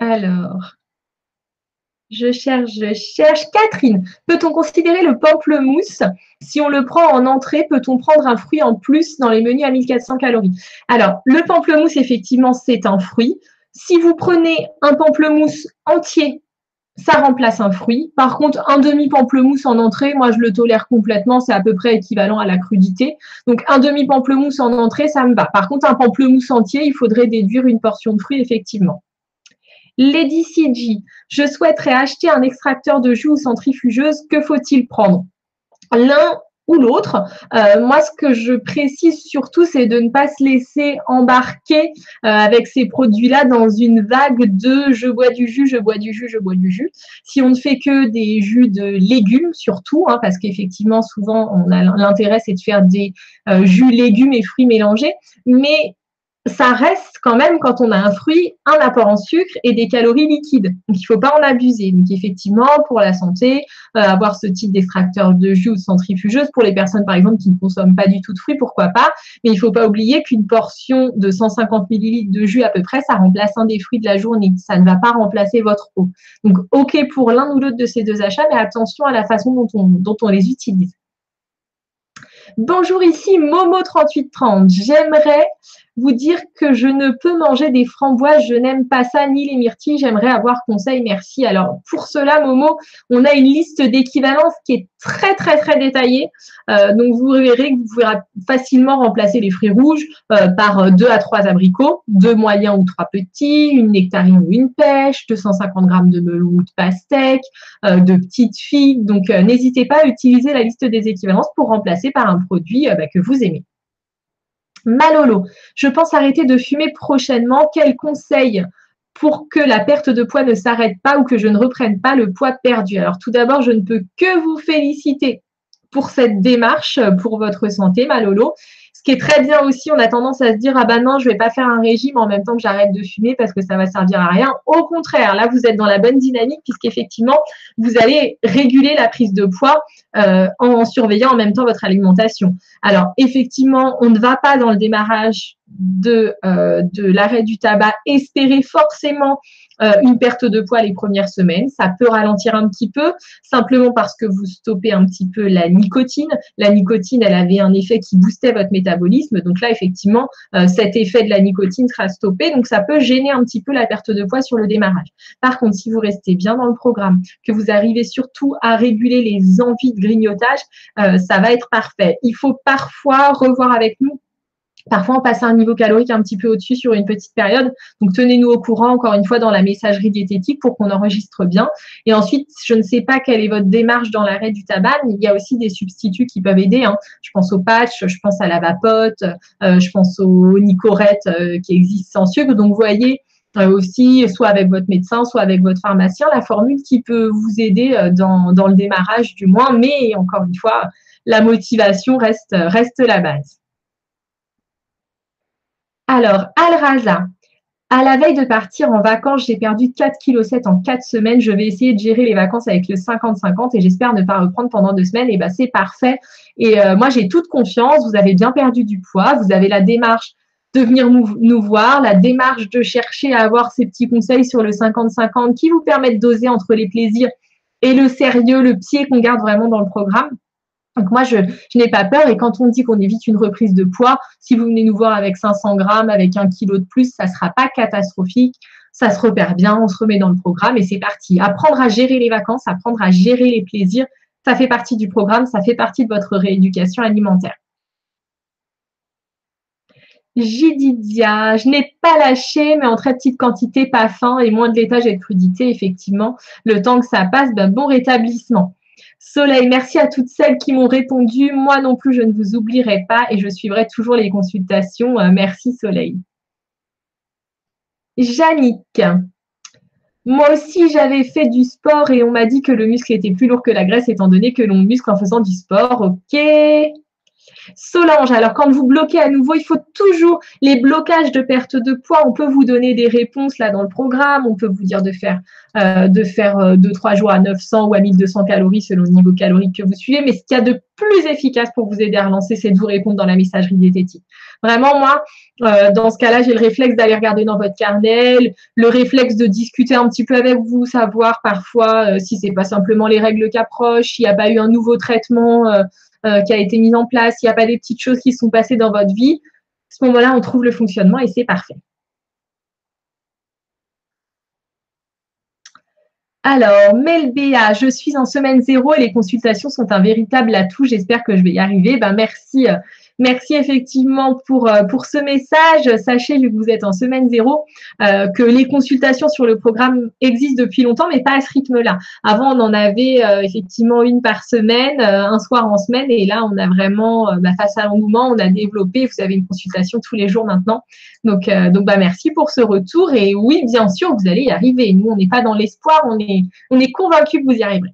Alors, je cherche. Catherine, peut-on considérer le pamplemousse? Si on le prend en entrée, peut-on prendre un fruit en plus dans les menus à 1400 calories? Alors, le pamplemousse, effectivement, c'est un fruit. Si vous prenez un pamplemousse entier, ça remplace un fruit. Par contre, un demi-pamplemousse en entrée, moi, je le tolère complètement. C'est à peu près équivalent à la crudité. Donc, un demi-pamplemousse en entrée, ça me va. Par contre, un pamplemousse entier, il faudrait déduire une portion de fruit, effectivement. Lady CG, je souhaiterais acheter un extracteur de jus ou centrifugeuse. Que faut-il prendre? L'un ou l'autre. Moi, ce que je précise surtout, c'est de ne pas se laisser embarquer avec ces produits-là dans une vague de « je bois du jus, je bois du jus, je bois du jus ». Si on ne fait que des jus de légumes surtout, hein, parce qu'effectivement, souvent, on a l'intérêt, c'est de faire des jus légumes et fruits mélangés, mais ça reste quand même, quand on a un fruit, un apport en sucre et des calories liquides. Donc, il ne faut pas en abuser. Donc, effectivement, pour la santé, avoir ce type d'extracteur de jus ou de centrifugeuse, pour les personnes, par exemple, qui ne consomment pas du tout de fruits, pourquoi pas. Mais il ne faut pas oublier qu'une portion de 150 ml de jus à peu près, ça remplace un des fruits de la journée. Ça ne va pas remplacer votre eau. Donc, OK pour l'un ou l'autre de ces deux achats, mais attention à la façon dont on les utilise. Bonjour, ici Momo3830. J'aimerais vous dire que je ne peux manger des framboises, je n'aime pas ça, ni les myrtilles. J'aimerais avoir conseil, merci. Alors, pour cela, Momo, on a une liste d'équivalences qui est très, très, très détaillée. Donc, vous verrez que vous pouvez facilement remplacer les fruits rouges par 2 à 3 abricots, 2 moyens ou 3 petits, une nectarine ou une pêche, 250 g de melon ou de pastèque, de petites figues. Donc, n'hésitez pas à utiliser la liste des équivalences pour remplacer par un produit que vous aimez. Malolo, je pense arrêter de fumer prochainement. Quel conseil pour que la perte de poids ne s'arrête pas ou que je ne reprenne pas le poids perdu? Alors tout d'abord, je ne peux que vous féliciter pour cette démarche, pour votre santé, Malolo. Ce qui est très bien aussi, on a tendance à se dire « Ah ben non, je ne vais pas faire un régime en même temps que j'arrête de fumer parce que ça va servir à rien. » Au contraire, là, vous êtes dans la bonne dynamique puisqu'effectivement, vous allez réguler la prise de poids en surveillant en même temps votre alimentation. Alors, effectivement, on ne va pas dans le démarrage de l'arrêt du tabac espérer forcément une perte de poids les premières semaines. Ça peut ralentir un petit peu, simplement parce que vous stoppez un petit peu la nicotine. La nicotine, elle avait un effet qui boostait votre métabolisme. Donc là, effectivement, cet effet de la nicotine sera stoppé. Donc, ça peut gêner un petit peu la perte de poids sur le démarrage. Par contre, si vous restez bien dans le programme, que vous arrivez surtout à réguler les envies de grignotage, ça va être parfait. Il faut parfois revoir avec nous. Parfois, on passe à un niveau calorique un petit peu au-dessus sur une petite période. Donc, tenez-nous au courant, encore une fois, dans la messagerie diététique pour qu'on enregistre bien. Et ensuite, je ne sais pas quelle est votre démarche dans l'arrêt du tabac, mais il y a aussi des substituts qui peuvent aider. Hein. Je pense au patch, je pense à la vapote, je pense aux nicorettes qui existent sans sucre. Donc, vous voyez aussi, soit avec votre médecin, soit avec votre pharmacien, la formule qui peut vous aider dans le démarrage du moins. Mais encore une fois, la motivation reste la base. Alors, Al-Raza, à la veille de partir en vacances, j'ai perdu 4,7 kg en 4 semaines. Je vais essayer de gérer les vacances avec le 50-50 et j'espère ne pas reprendre pendant 2 semaines. Et ben, c'est parfait. Et moi, j'ai toute confiance. Vous avez bien perdu du poids. Vous avez la démarche de venir nous voir, la démarche de chercher à avoir ces petits conseils sur le 50-50 qui vous permettent d'oser entre les plaisirs et le sérieux, le pied qu'on garde vraiment dans le programme. Donc, moi, je n'ai pas peur. Et quand on dit qu'on évite une reprise de poids, si vous venez nous voir avec 500 grammes, avec 1 kg de plus, ça ne sera pas catastrophique. Ça se repère bien, on se remet dans le programme et c'est parti. Apprendre à gérer les vacances, apprendre à gérer les plaisirs, ça fait partie du programme, ça fait partie de votre rééducation alimentaire. Jididia, je n'ai pas lâché, mais en très petite quantité, pas faim et moins de laitage et de crudité. Effectivement, le temps que ça passe, ben, bon rétablissement. Soleil, merci à toutes celles qui m'ont répondu. Moi non plus, je ne vous oublierai pas et je suivrai toujours les consultations. Merci Soleil. Jannick, moi aussi j'avais fait du sport et on m'a dit que le muscle était plus lourd que la graisse étant donné que l'on muscle en faisant du sport. Ok. Solange, alors quand vous bloquez à nouveau, il faut toujours les blocages de perte de poids. On peut vous donner des réponses là dans le programme. On peut vous dire de faire 2-3 jours à 900 ou à 1200 calories selon le niveau calorique que vous suivez. Mais ce qu'il y a de plus efficace pour vous aider à relancer, c'est de vous répondre dans la messagerie diététique. Vraiment, moi, dans ce cas-là, j'ai le réflexe d'aller regarder dans votre carnet, le réflexe de discuter un petit peu avec vous, savoir parfois si c'est pas simplement les règles qui approchent, s'il n'y a pas eu un nouveau traitement qui a été mise en place, il n'y a pas des petites choses qui sont passées dans votre vie. À ce moment-là, on trouve le fonctionnement et c'est parfait. Alors, Melbéa, je suis en semaine 0 et les consultations sont un véritable atout. J'espère que je vais y arriver. Ben, merci Merci effectivement pour ce message. Sachez, vu que vous êtes en semaine 0, que les consultations sur le programme existent depuis longtemps, mais pas à ce rythme-là. Avant, on en avait effectivement une par semaine, un soir en semaine, et là, on a vraiment, face à l'engouement, on a développé, vous avez une consultation tous les jours maintenant. Donc merci pour ce retour. Et oui, bien sûr, vous allez y arriver. Nous, on n'est pas dans l'espoir, on est convaincus que vous y arriverez.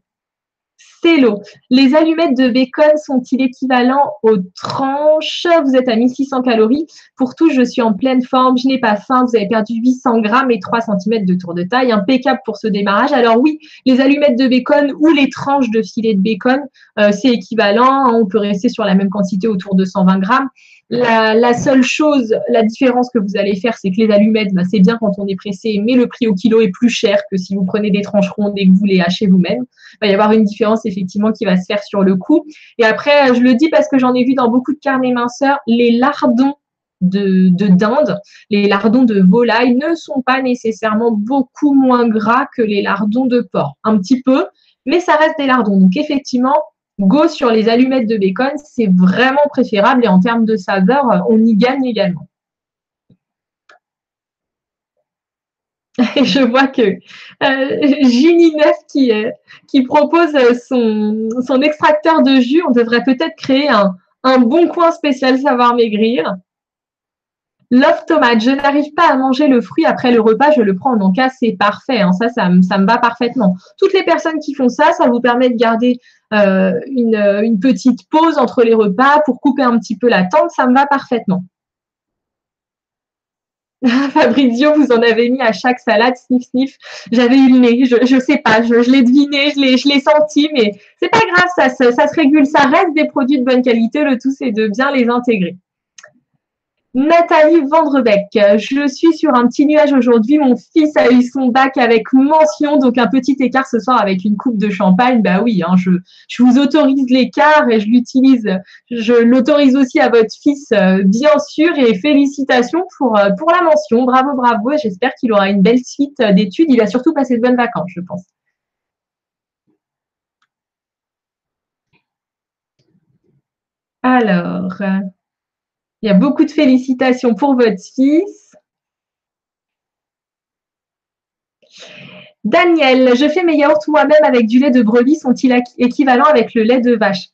Hello. Les allumettes de bacon sont-ils équivalents aux tranches? Vous êtes à 1600 calories. Pour tout, je suis en pleine forme, je n'ai pas faim. Vous avez perdu 800 grammes et 3 cm de tour de taille. Impeccable pour ce démarrage. Alors oui, les allumettes de bacon ou les tranches de filet de bacon, c'est équivalent. On peut rester sur la même quantité autour de 120 grammes. La seule chose, la différence que vous allez faire, c'est que les allumettes, c'est bien quand on est pressé, mais le prix au kilo est plus cher que si vous prenez des tranches rondes et que vous les hachez vous-même. Il va y avoir une différence effectivement qui va se faire sur le coup. Et après, je le dis parce que j'en ai vu dans beaucoup de carnets minceurs, les lardons de dinde, les lardons de volaille ne sont pas nécessairement beaucoup moins gras que les lardons de porc. Un petit peu, mais ça reste des lardons. Donc effectivement, go sur les allumettes de bacon, c'est vraiment préférable et en termes de saveur, on y gagne également. Et je vois que Ginny9 qui propose son extracteur de jus, on devrait peut-être créer un bon coin spécial Savoir Maigrir. Love tomate, je n'arrive pas à manger le fruit après le repas, je le prends. Donc là, c'est parfait, hein. Ça me va parfaitement. Toutes les personnes qui font ça, ça vous permet de garder une petite pause entre les repas pour couper un petit peu l'attente, ça me va parfaitement. Fabrizio, vous en avez mis à chaque salade, sniff, sniff. J'avais eu le nez, je sais pas, je l'ai deviné, je l'ai senti, mais c'est pas grave, ça se régule, ça reste des produits de bonne qualité, le tout c'est de bien les intégrer. Nathalie Vendrebec, je suis sur un petit nuage aujourd'hui, mon fils a eu son bac avec mention, donc un petit écart ce soir avec une coupe de champagne, bah oui, hein, je vous autorise l'écart et je l'autorise aussi à votre fils, bien sûr, et félicitations pour la mention, bravo, bravo, et j'espère qu'il aura une belle suite d'études, il a surtout passé de bonnes vacances, je pense. Alors... il y a beaucoup de félicitations pour votre fils. Daniel, je fais mes yaourts moi-même avec du lait de brebis. Sont-ils équivalents avec le lait de vache?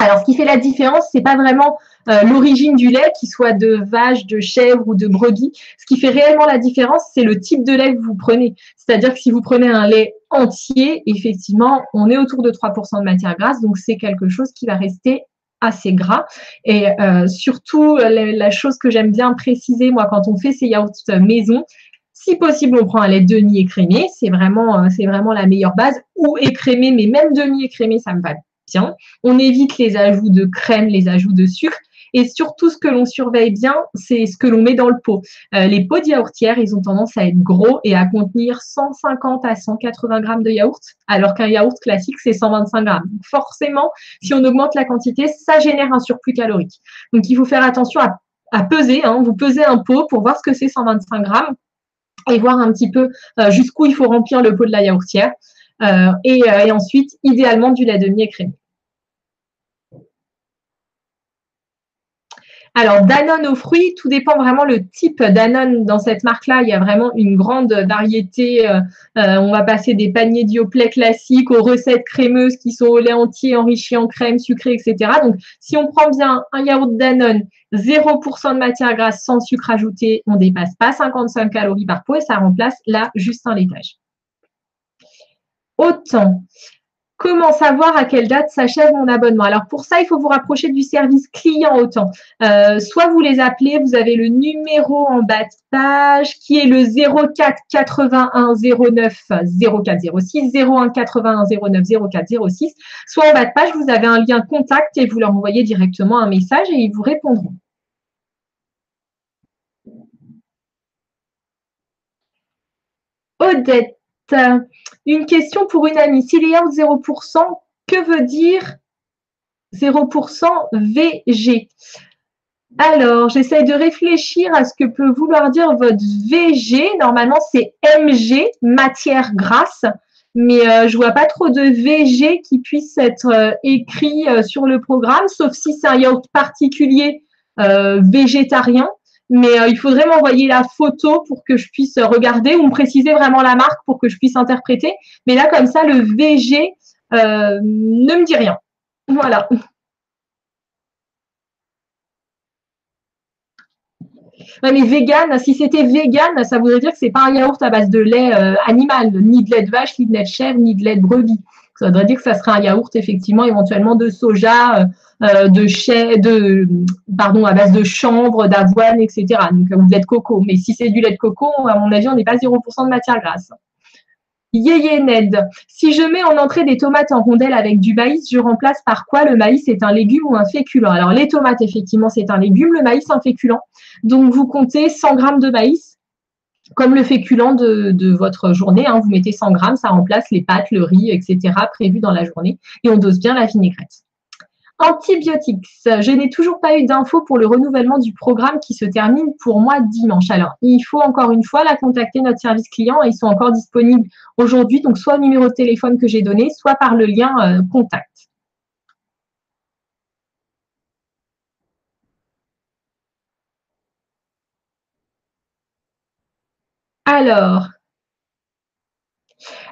Alors, ce qui fait la différence, ce n'est pas vraiment l'origine du lait, qu'il soit de vache, de chèvre ou de brebis. Ce qui fait réellement la différence, c'est le type de lait que vous prenez. C'est-à-dire que si vous prenez un lait entier, effectivement, on est autour de 3% de matière grasse. Donc, c'est quelque chose qui va rester assez gras. Et surtout, la chose que j'aime bien préciser, moi, quand on fait ces yaourts maison, si possible, on prend un lait demi-écrémé. C'est vraiment la meilleure base. Ou écrémé, mais même demi-écrémé, ça me va bien. On évite les ajouts de crème, les ajouts de sucre. Et surtout, ce que l'on surveille bien, c'est ce que l'on met dans le pot. Les pots de yaourtière, ils ont tendance à être gros et à contenir 150 à 180 grammes de yaourt, alors qu'un yaourt classique, c'est 125 grammes. Donc forcément, si on augmente la quantité, ça génère un surplus calorique. Donc, il faut faire attention à peser. Hein. Vous pesez un pot pour voir ce que c'est 125 grammes et voir un petit peu jusqu'où il faut remplir le pot de la yaourtière. Et ensuite, idéalement, du lait demi-écrémé. Alors, Danone aux fruits, tout dépend vraiment le type. Danone, dans cette marque-là, il y a vraiment une grande variété. On va passer des paniers Dioplay classiques aux recettes crémeuses qui sont au lait entier, enrichi en crème, sucré, etc. Donc, si on prend bien un yaourt Danone, 0% de matière grasse sans sucre ajouté, on ne dépasse pas 55 calories par pot et ça remplace là juste un laitage. Autant. Comment savoir à quelle date s'achève mon abonnement? Alors pour ça, il faut vous rapprocher du service client autant. Soit vous les appelez, vous avez le numéro en bas de page qui est le 04 81 09 04 06, 01 81 09 04 06. Soit en bas de page, vous avez un lien contact et vous leur envoyez directement un message et ils vous répondront. Odette. Une question pour une amie. Si les yaourts 0%, que veut dire 0% VG? Alors, j'essaye de réfléchir à ce que peut vouloir dire votre VG. Normalement, c'est MG, matière grasse. mais je vois pas trop de VG qui puisse être écrit sur le programme, sauf si c'est un yaourt particulier végétarien. Mais il faudrait m'envoyer la photo pour que je puisse regarder ou me préciser vraiment la marque pour que je puisse interpréter. Mais là, comme ça, le VG ne me dit rien. Voilà. Ouais, mais vegan, si c'était vegan, ça voudrait dire que ce n'est pas un yaourt à base de lait animal, ni de lait de vache, ni de lait de chèvre, ni de lait de brebis. Ça voudrait dire que ça serait un yaourt, effectivement, éventuellement de soja, à base de chanvre, d'avoine, etc. Donc, ou de lait de coco. Mais si c'est du lait de coco, à mon avis, on n'est pas 0% de matière grasse. Yéyé Ned. Si je mets en entrée des tomates en rondelles avec du maïs, je remplace par quoi? Le maïs est un légume ou un féculent? Alors, les tomates, effectivement, c'est un légume. Le maïs, un féculent. Donc, vous comptez 100 grammes de maïs, comme le féculent de votre journée. Hein. Vous mettez 100 grammes, ça remplace les pâtes, le riz, etc. prévus dans la journée. Et on dose bien la vinaigrette. Antibiotics. Je n'ai toujours pas eu d'infos pour le renouvellement du programme qui se termine pour moi dimanche. Alors, il faut encore une fois la contacter notre service client. Ils sont encore disponibles aujourd'hui. Donc, soit au numéro de téléphone que j'ai donné, soit par le lien contact.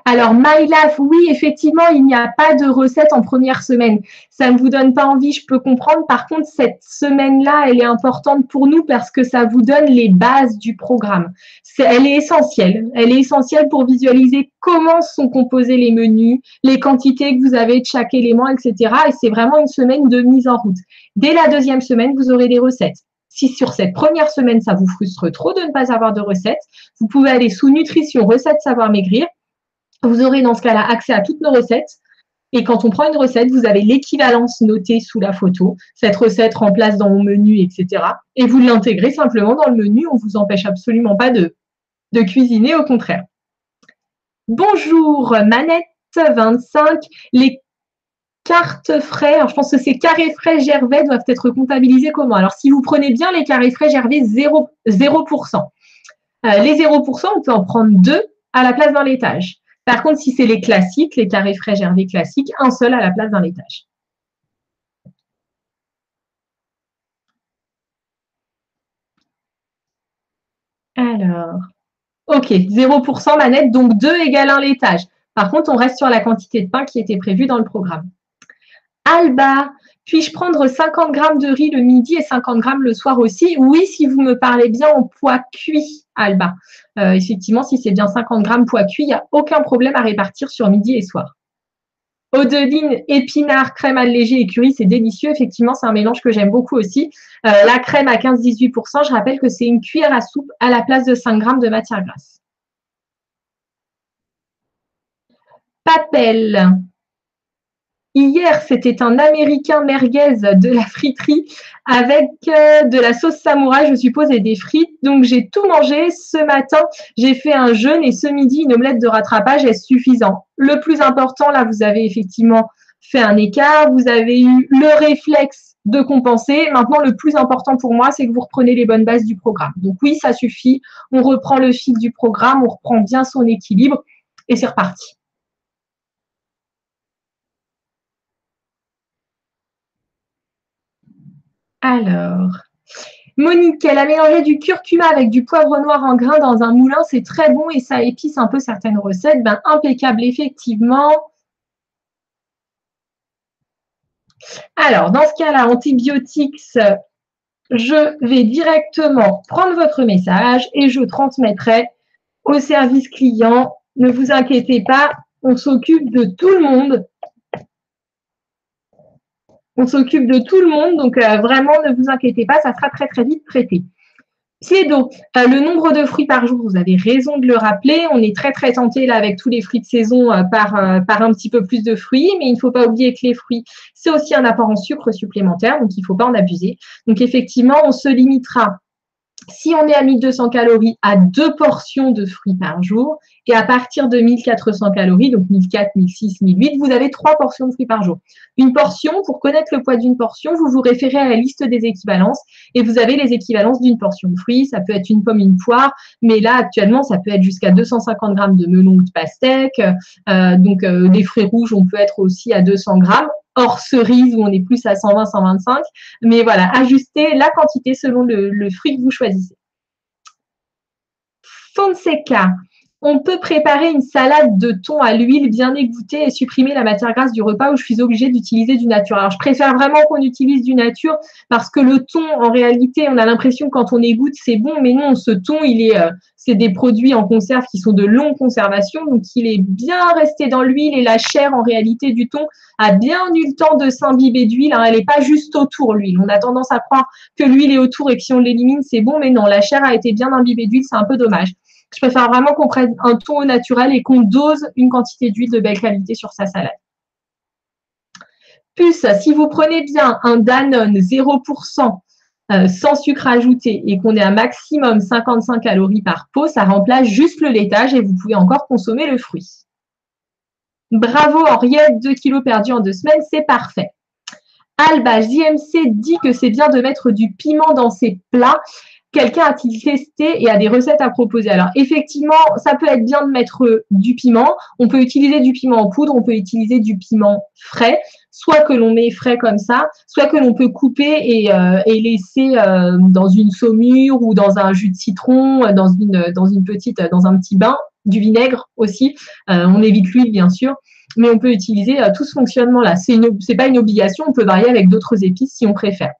Alors, My Life, oui, effectivement, il n'y a pas de recette en première semaine. Ça ne vous donne pas envie, je peux comprendre. Par contre, cette semaine-là, elle est importante pour nous parce que ça vous donne les bases du programme. Elle est essentielle. Elle est essentielle pour visualiser comment sont composés les menus, les quantités que vous avez de chaque élément, etc. Et c'est vraiment une semaine de mise en route. Dès la deuxième semaine, vous aurez des recettes. Si sur cette première semaine, ça vous frustre trop de ne pas avoir de recettes, vous pouvez aller sous nutrition, recettes, savoir maigrir. Vous aurez dans ce cas-là accès à toutes nos recettes. Et quand on prend une recette, vous avez l'équivalence notée sous la photo. Cette recette remplace dans mon menu, etc. Et vous l'intégrez simplement dans le menu. On ne vous empêche absolument pas de cuisiner, au contraire. Bonjour, Manette 25. Les cartes frais, alors je pense que ces carrés frais Gervais doivent être comptabilisés comment? Alors, si vous prenez bien les carrés frais Gervais, 0%. Les 0%, on peut en prendre 2 à la place d'un laitage. Par contre, si c'est les classiques, les carrés frais Gervais classiques, un seul à la place d'un laitage. Alors, ok, 0% Manette, donc 2 égale 1 laitage. Par contre, on reste sur la quantité de pain qui était prévue dans le programme. Alba, puis-je prendre 50 grammes de riz le midi et 50 grammes le soir aussi? Oui, si vous me parlez bien en pois cuit, Alba. Effectivement, si c'est bien 50 grammes pois cuit, il n'y a aucun problème à répartir sur midi et soir. Audeline, épinards, crème allégée et curry, c'est délicieux. Effectivement, c'est un mélange que j'aime beaucoup aussi. La crème à 15-18%, je rappelle que c'est une cuillère à soupe à la place de 5 grammes de matière grasse. Papel. Hier, c'était un Américain merguez de la friterie avec de la sauce samouraï, je suppose, et des frites. Donc, j'ai tout mangé. Ce matin, j'ai fait un jeûne et ce midi, une omelette de rattrapage est suffisant. Le plus important, là, vous avez effectivement fait un écart. Vous avez eu le réflexe de compenser. Maintenant, le plus important pour moi, c'est que vous reprenez les bonnes bases du programme. Donc, oui, ça suffit. On reprend le fil du programme, on reprend bien son équilibre et c'est reparti. Alors, Monique, elle a mélangé du curcuma avec du poivre noir en grains dans un moulin. C'est très bon et ça épice un peu certaines recettes. Ben, impeccable, effectivement. Alors, dans ce cas-là, antibiotics, je vais directement prendre votre message et je transmettrai au service client. Ne vous inquiétez pas, on s'occupe de tout le monde. On s'occupe de tout le monde, donc vraiment, ne vous inquiétez pas, ça sera très, très vite traité. Pseudo, le nombre de fruits par jour, vous avez raison de le rappeler. On est très, très tenté là avec tous les fruits de saison par un petit peu plus de fruits, mais il ne faut pas oublier que les fruits, c'est aussi un apport en sucre supplémentaire, donc il ne faut pas en abuser. Donc, effectivement, on se limitera Si on est à 1200 calories, à 2 portions de fruits par jour, et à partir de 1400 calories, donc 1400, 1600, 1800, vous avez 3 portions de fruits par jour. Une portion, pour connaître le poids d'une portion, vous vous référez à la liste des équivalences, et vous avez les équivalences d'une portion de fruits. Ça peut être une pomme, une poire, mais là, actuellement, ça peut être jusqu'à 250 grammes de melon ou de pastèque. Donc, des fruits rouges, on peut être aussi à 200 grammes. Hors cerise où on est plus à 120, 125. Mais voilà, ajustez la quantité selon le fruit que vous choisissez. Fonseca, on peut préparer une salade de thon à l'huile bien égouttée et supprimer la matière grasse du repas où je suis obligée d'utiliser du nature. Alors, je préfère vraiment qu'on utilise du nature parce que le thon, en réalité, on a l'impression que quand on égoutte, c'est bon. Mais non, ce thon, c'est des produits en conserve qui sont de longue conservation. Donc, il est bien resté dans l'huile et la chair, en réalité, du thon a bien eu le temps de s'imbiber d'huile. Elle n'est pas juste autour, l'huile. On a tendance à croire que l'huile est autour et que si on l'élimine, c'est bon. Mais non, la chair a été bien imbibée d'huile. C'est un peu dommage. Je préfère vraiment qu'on prenne un thon au naturel et qu'on dose une quantité d'huile de belle qualité sur sa salade. Plus, si vous prenez bien un Danone 0%, sans sucre ajouté et qu'on est à maximum 55 calories par pot, ça remplace juste le laitage et vous pouvez encore consommer le fruit. Bravo Henriette, 2 kilos perdus en 2 semaines, c'est parfait. Alba, JMC dit que c'est bien de mettre du piment dans ses plats. Quelqu'un a-t-il testé et a des recettes à proposer? Alors, effectivement, ça peut être bien de mettre du piment. On peut utiliser du piment en poudre, on peut utiliser du piment frais, soit que l'on met frais comme ça, soit que l'on peut couper et laisser dans une saumure ou dans un jus de citron, dans un petit bain, du vinaigre aussi. On évite l'huile, bien sûr, mais on peut utiliser tout ce fonctionnement-là. C'est pas une obligation, on peut varier avec d'autres épices si on préfère.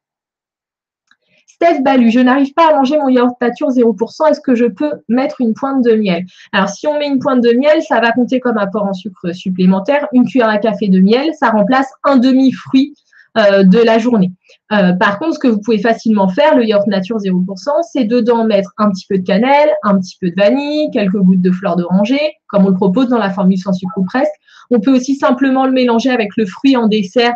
Steph Balu, je n'arrive pas à manger mon yaourt pâture 0%, est-ce que je peux mettre une pointe de miel? Alors, si on met une pointe de miel, ça va compter comme apport en sucre supplémentaire. Une cuillère à café de miel, ça remplace un demi-fruit de la journée. Par contre, ce que vous pouvez facilement faire, le yaourt nature 0%, c'est dedans mettre un petit peu de cannelle, un petit peu de vanille, quelques gouttes de fleur d'oranger, comme on le propose dans la formule sans sucre ou presque. On peut aussi simplement le mélanger avec le fruit en dessert,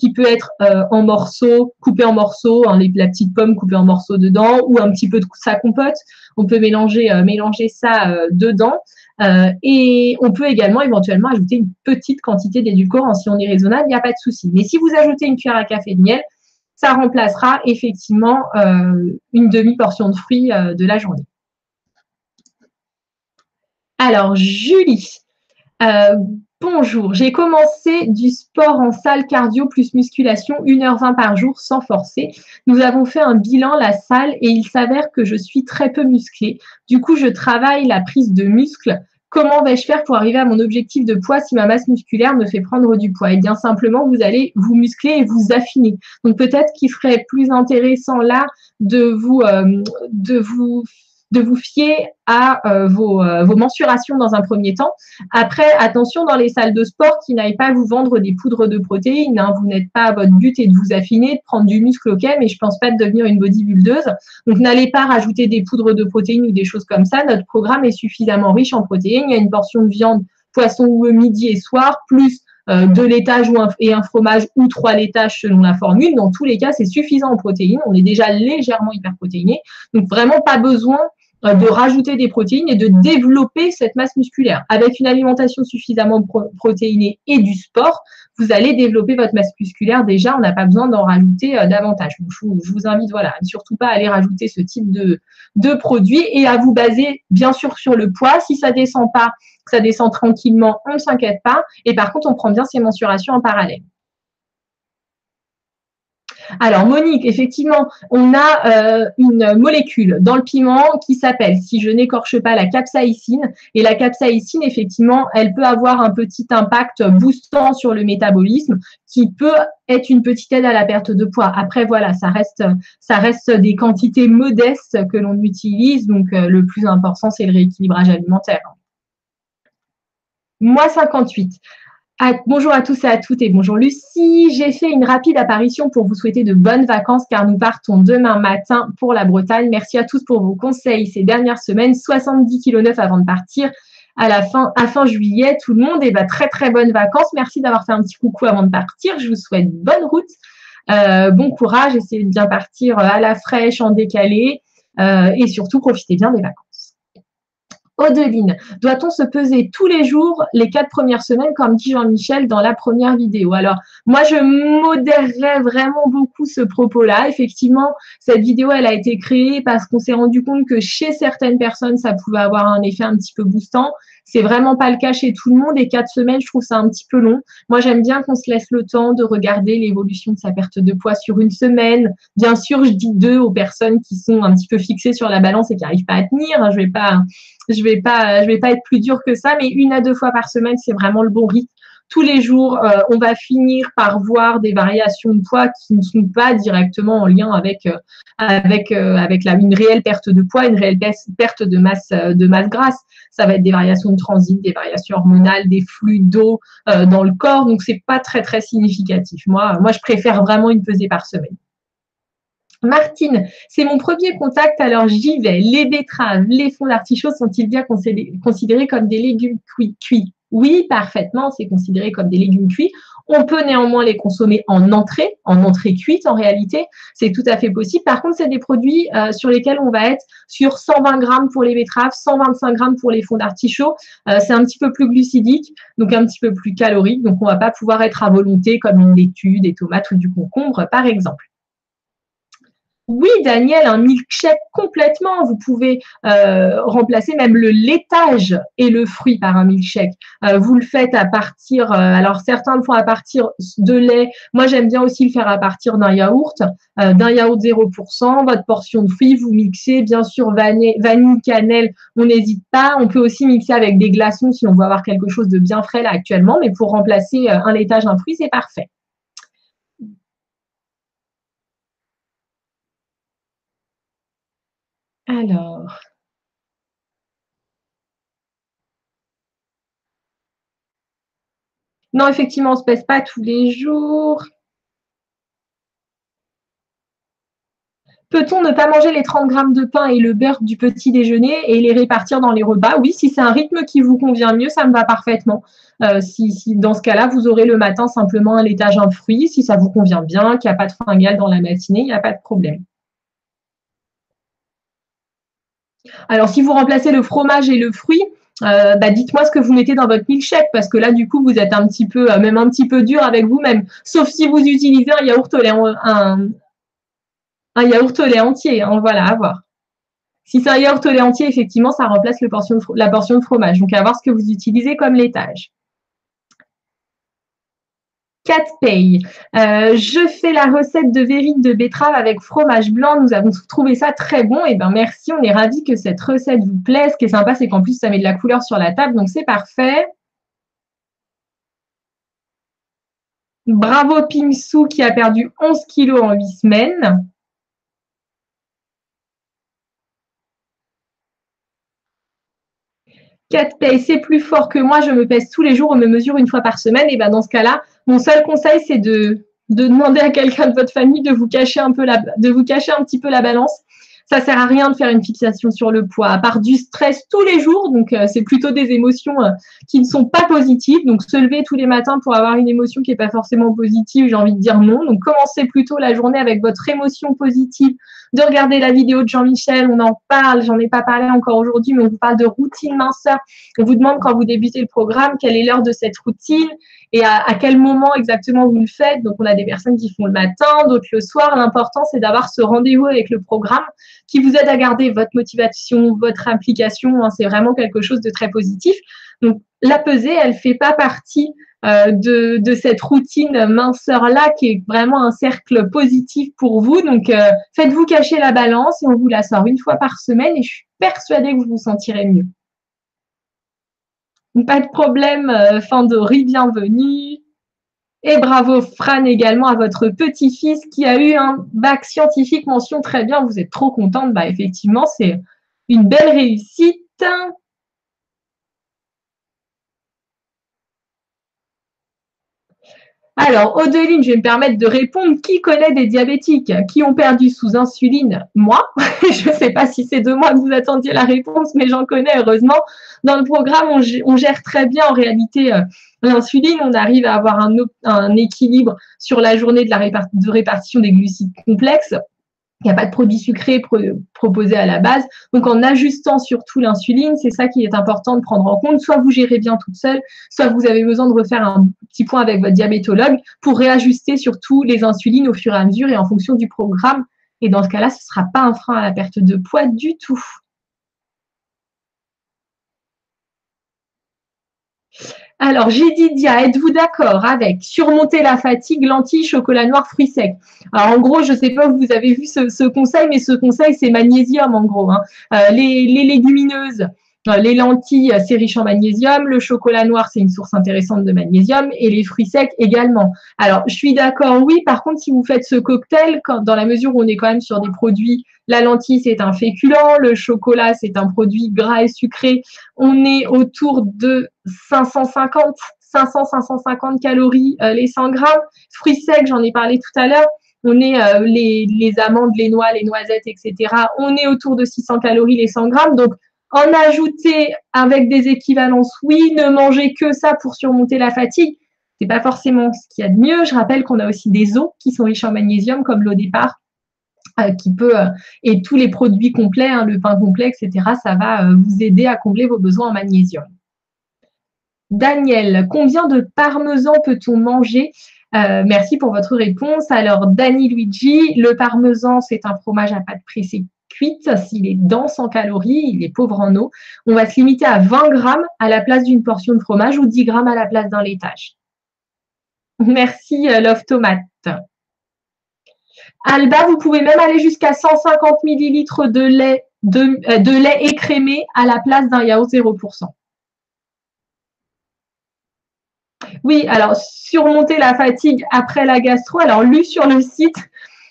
qui peut être en morceaux, coupé en morceaux, hein, la petite pomme coupée en morceaux dedans, ou un petit peu de sa compote. On peut mélanger ça dedans. Et on peut également éventuellement ajouter une petite quantité d'édulcorant. Si on est raisonnable, il n'y a pas de souci. Mais si vous ajoutez une cuillère à café de miel, ça remplacera effectivement une demi-portion de fruits de la journée. Alors, Julie... bonjour, j'ai commencé du sport en salle cardio plus musculation 1h20 par jour sans forcer. Nous avons fait un bilan la salle et il s'avère que je suis très peu musclée. Du coup, je travaille la prise de muscle. Comment vais-je faire pour arriver à mon objectif de poids si ma masse musculaire me fait prendre du poids? Eh bien, simplement, vous allez vous muscler et vous affiner. Donc, peut-être qu'il serait plus intéressant là de vous fier à vos mensurations dans un premier temps. Après, attention dans les salles de sport qu'ils n'aillent pas vous vendre des poudres de protéines. Hein. Vous n'êtes pas à votre but et de vous affiner, de prendre du muscle, ok, mais je ne pense pas de devenir une bodybuildeuse. Donc, n'allez pas rajouter des poudres de protéines ou des choses comme ça. Notre programme est suffisamment riche en protéines. Il y a une portion de viande, poisson ou œufs midi et soir, plus 2 laitages et un fromage ou 3 laitages selon la formule. Dans tous les cas, c'est suffisant en protéines. On est déjà légèrement hyperprotéiné. Donc, vraiment pas besoin de rajouter des protéines et de développer cette masse musculaire. Avec une alimentation suffisamment protéinée et du sport, vous allez développer votre masse musculaire. Déjà, on n'a pas besoin d'en rajouter davantage. Donc, je vous invite, voilà, surtout pas à aller rajouter ce type de produits et à vous baser, bien sûr, sur le poids. Si ça descend pas, ça descend tranquillement, on ne s'inquiète pas. Et par contre, on prend bien ses mensurations en parallèle. Alors, Monique, effectivement, on a une molécule dans le piment qui s'appelle, si je n'écorche pas, la capsaïcine. Et la capsaïcine, effectivement, elle peut avoir un petit impact boostant sur le métabolisme qui peut être une petite aide à la perte de poids. Après, voilà, ça reste des quantités modestes que l'on utilise. Donc, le plus important, c'est le rééquilibrage alimentaire. Moi, 58. Bonjour à tous et à toutes et bonjour Lucie, j'ai fait une rapide apparition pour vous souhaiter de bonnes vacances car nous partons demain matin pour la Bretagne. Merci à tous pour vos conseils ces dernières semaines, 70,9 kg avant de partir à fin juillet tout le monde. Et très très bonnes vacances, merci d'avoir fait un petit coucou avant de partir, je vous souhaite bonne route, bon courage, essayez de bien partir à la fraîche, en décalé. et surtout, profitez bien des vacances. Odeline, doit-on se peser tous les jours les 4 premières semaines, comme dit Jean-Michel dans la première vidéo? Alors, moi, je modérerais vraiment beaucoup ce propos-là. Effectivement, cette vidéo, elle a été créée parce qu'on s'est rendu compte que chez certaines personnes, ça pouvait avoir un effet un petit peu boostant. C'est vraiment pas le cas chez tout le monde et 4 semaines, je trouve ça un petit peu long. Moi, j'aime bien qu'on se laisse le temps de regarder l'évolution de sa perte de poids sur 1 semaine. Bien sûr, je dis 2 aux personnes qui sont un petit peu fixées sur la balance et qui n'arrivent pas à tenir. Je vais pas être plus dure que ça, mais 1 à 2 fois par semaine, c'est vraiment le bon rythme. Tous les jours, on va finir par voir des variations de poids qui ne sont pas directement en lien avec une réelle perte de poids, une réelle perte de masse grasse. Ça va être des variations de transit, des variations hormonales, des flux d'eau dans le corps. Donc, c'est pas très, très significatif. Moi, je préfère vraiment une pesée par semaine. Martine, c'est mon premier contact, alors j'y vais. Les betteraves, les fonds d'artichaut sont-ils bien considérés comme des légumes cuits? Oui, parfaitement, c'est considéré comme des légumes cuits. On peut néanmoins les consommer en entrée cuite en réalité, c'est tout à fait possible. Par contre, c'est des produits sur lesquels on va être sur 120 grammes pour les betteraves, 125 grammes pour les fonds d'artichaut. C'est un petit peu plus glucidique, donc un petit peu plus calorique, donc on ne va pas pouvoir être à volonté comme une laitue, des tomates ou du concombre par exemple. Oui, Daniel, un milkshake complètement. Vous pouvez remplacer même le laitage et le fruit par un milkshake. Vous le faites à partir, alors certains le font à partir de lait. Moi, j'aime bien aussi le faire à partir d'un yaourt 0%. Votre portion de fruits, vous mixez bien sûr vanille, cannelle, on n'hésite pas. On peut aussi mixer avec des glaçons si on veut avoir quelque chose de bien frais là actuellement. Mais pour remplacer un laitage, un fruit, c'est parfait. Alors, non, effectivement, on ne se pèse pas tous les jours. Peut-on ne pas manger les 30 grammes de pain et le beurre du petit déjeuner et les répartir dans les repas? Oui, si c'est un rythme qui vous convient mieux, ça me va parfaitement. Si dans ce cas-là, vous aurez le matin simplement un laitage, un fruit, si ça vous convient bien, qu'il n'y a pas de fringales dans la matinée, il n'y a pas de problème. Alors, si vous remplacez le fromage et le fruit, dites-moi ce que vous mettez dans votre milkshake parce que là, du coup, vous êtes un petit peu, même un petit peu dur avec vous-même. Sauf si vous utilisez un yaourt au lait, un yaourt au lait entier. Hein, voilà, à voir. Si c'est un yaourt au lait entier, effectivement, ça remplace la portion de fromage. Donc, à voir ce que vous utilisez comme laitage. Paye. Je fais la recette de vérine de betterave avec fromage blanc. Nous avons trouvé ça très bon. Et ben merci, on est ravis que cette recette vous plaise. Ce qui est sympa, c'est qu'en plus, ça met de la couleur sur la table. Donc, c'est parfait. Bravo Pimsou qui a perdu 11 kilos en 8 semaines. Paye, c'est plus fort que moi, je me pèse tous les jours, on me mesure 1 fois par semaine. Et ben dans ce cas-là, mon seul conseil, c'est de demander à quelqu'un de votre famille de vous cacher un petit peu la balance. Ça sert à rien de faire une fixation sur le poids, à part du stress tous les jours. Donc, c'est plutôt des émotions qui ne sont pas positives. Donc, se lever tous les matins pour avoir une émotion qui n'est pas forcément positive, j'ai envie de dire non. Donc, commencez plutôt la journée avec votre émotion positive, de regarder la vidéo de Jean-Michel. On en parle, j'en ai pas parlé encore aujourd'hui, mais on vous parle de routine minceur. On vous demande quand vous débutez le programme, quelle est l'heure de cette routine et à quel moment exactement vous le faites. Donc, on a des personnes qui font le matin, d'autres le soir. L'important, c'est d'avoir ce rendez-vous avec le programme qui vous aide à garder votre motivation, votre implication. Hein, c'est vraiment quelque chose de très positif. Donc, la pesée, elle ne fait pas partie de cette routine minceur-là qui est vraiment un cercle positif pour vous. Donc, faites-vous cacher la balance et on vous la sort 1 fois par semaine et je suis persuadée que vous vous sentirez mieux. Donc, pas de problème, Fandori, bienvenue. Et bravo Fran également à votre petit-fils qui a eu un bac scientifique, mention très bien, vous êtes trop contente. Bah, effectivement, c'est une belle réussite. Alors, Odeline, je vais me permettre de répondre. Qui connaît des diabétiques qui ont perdu sous insuline? Moi, je ne sais pas si c'est de moi que vous attendiez la réponse, mais j'en connais heureusement. Dans le programme, on gère très bien en réalité l'insuline. On arrive à avoir un équilibre sur la journée de répartition des glucides complexes. Il n'y a pas de produits sucrés proposés à la base. Donc, en ajustant surtout l'insuline, c'est ça qui est important de prendre en compte. Soit vous gérez bien toute seule, soit vous avez besoin de refaire un petit point avec votre diabétologue pour réajuster surtout les insulines au fur et à mesure et en fonction du programme. Et dans ce cas-là, ce ne sera pas un frein à la perte de poids du tout. Alors, j'ai dit, Dia, êtes-vous d'accord avec surmonter la fatigue, lentilles, chocolat noir, fruits secs? Alors, en gros, je ne sais pas si vous avez vu ce conseil, mais ce conseil, c'est magnésium, en gros. Hein. Les légumineuses, les lentilles, c'est riche en magnésium. Le chocolat noir, c'est une source intéressante de magnésium. Et les fruits secs également. Alors, je suis d'accord, oui. Par contre, si vous faites ce cocktail, dans la mesure où on est quand même sur des produits, la lentille, c'est un féculent. Le chocolat, c'est un produit gras et sucré. On est autour de 550 calories les 100 grammes. Fruits secs, j'en ai parlé tout à l'heure. On est les amandes, les noix, les noisettes, etc. On est autour de 600 calories les 100 grammes. Donc, en ajouter avec des équivalences, oui, ne manger que ça pour surmonter la fatigue, ce n'est pas forcément ce qu'il y a de mieux. Je rappelle qu'on a aussi des eaux qui sont riches en magnésium, comme l'eau départ, et tous les produits complets, hein, le pain complet, etc., ça va vous aider à combler vos besoins en magnésium. Daniel, combien de parmesan peut-on manger ? Merci pour votre réponse. Alors, Dani Luigi, le parmesan, c'est un fromage à pâte pressée cuite, s'il est dense en calories, il est pauvre en eau. On va se limiter à 20 grammes à la place d'une portion de fromage ou 10 grammes à la place d'un laitage. Merci, Love Tomate. Alba, vous pouvez même aller jusqu'à 150 millilitres de lait écrémé à la place d'un yaourt 0%. Oui, alors, surmonter la fatigue après la gastro. Alors, lu sur le site,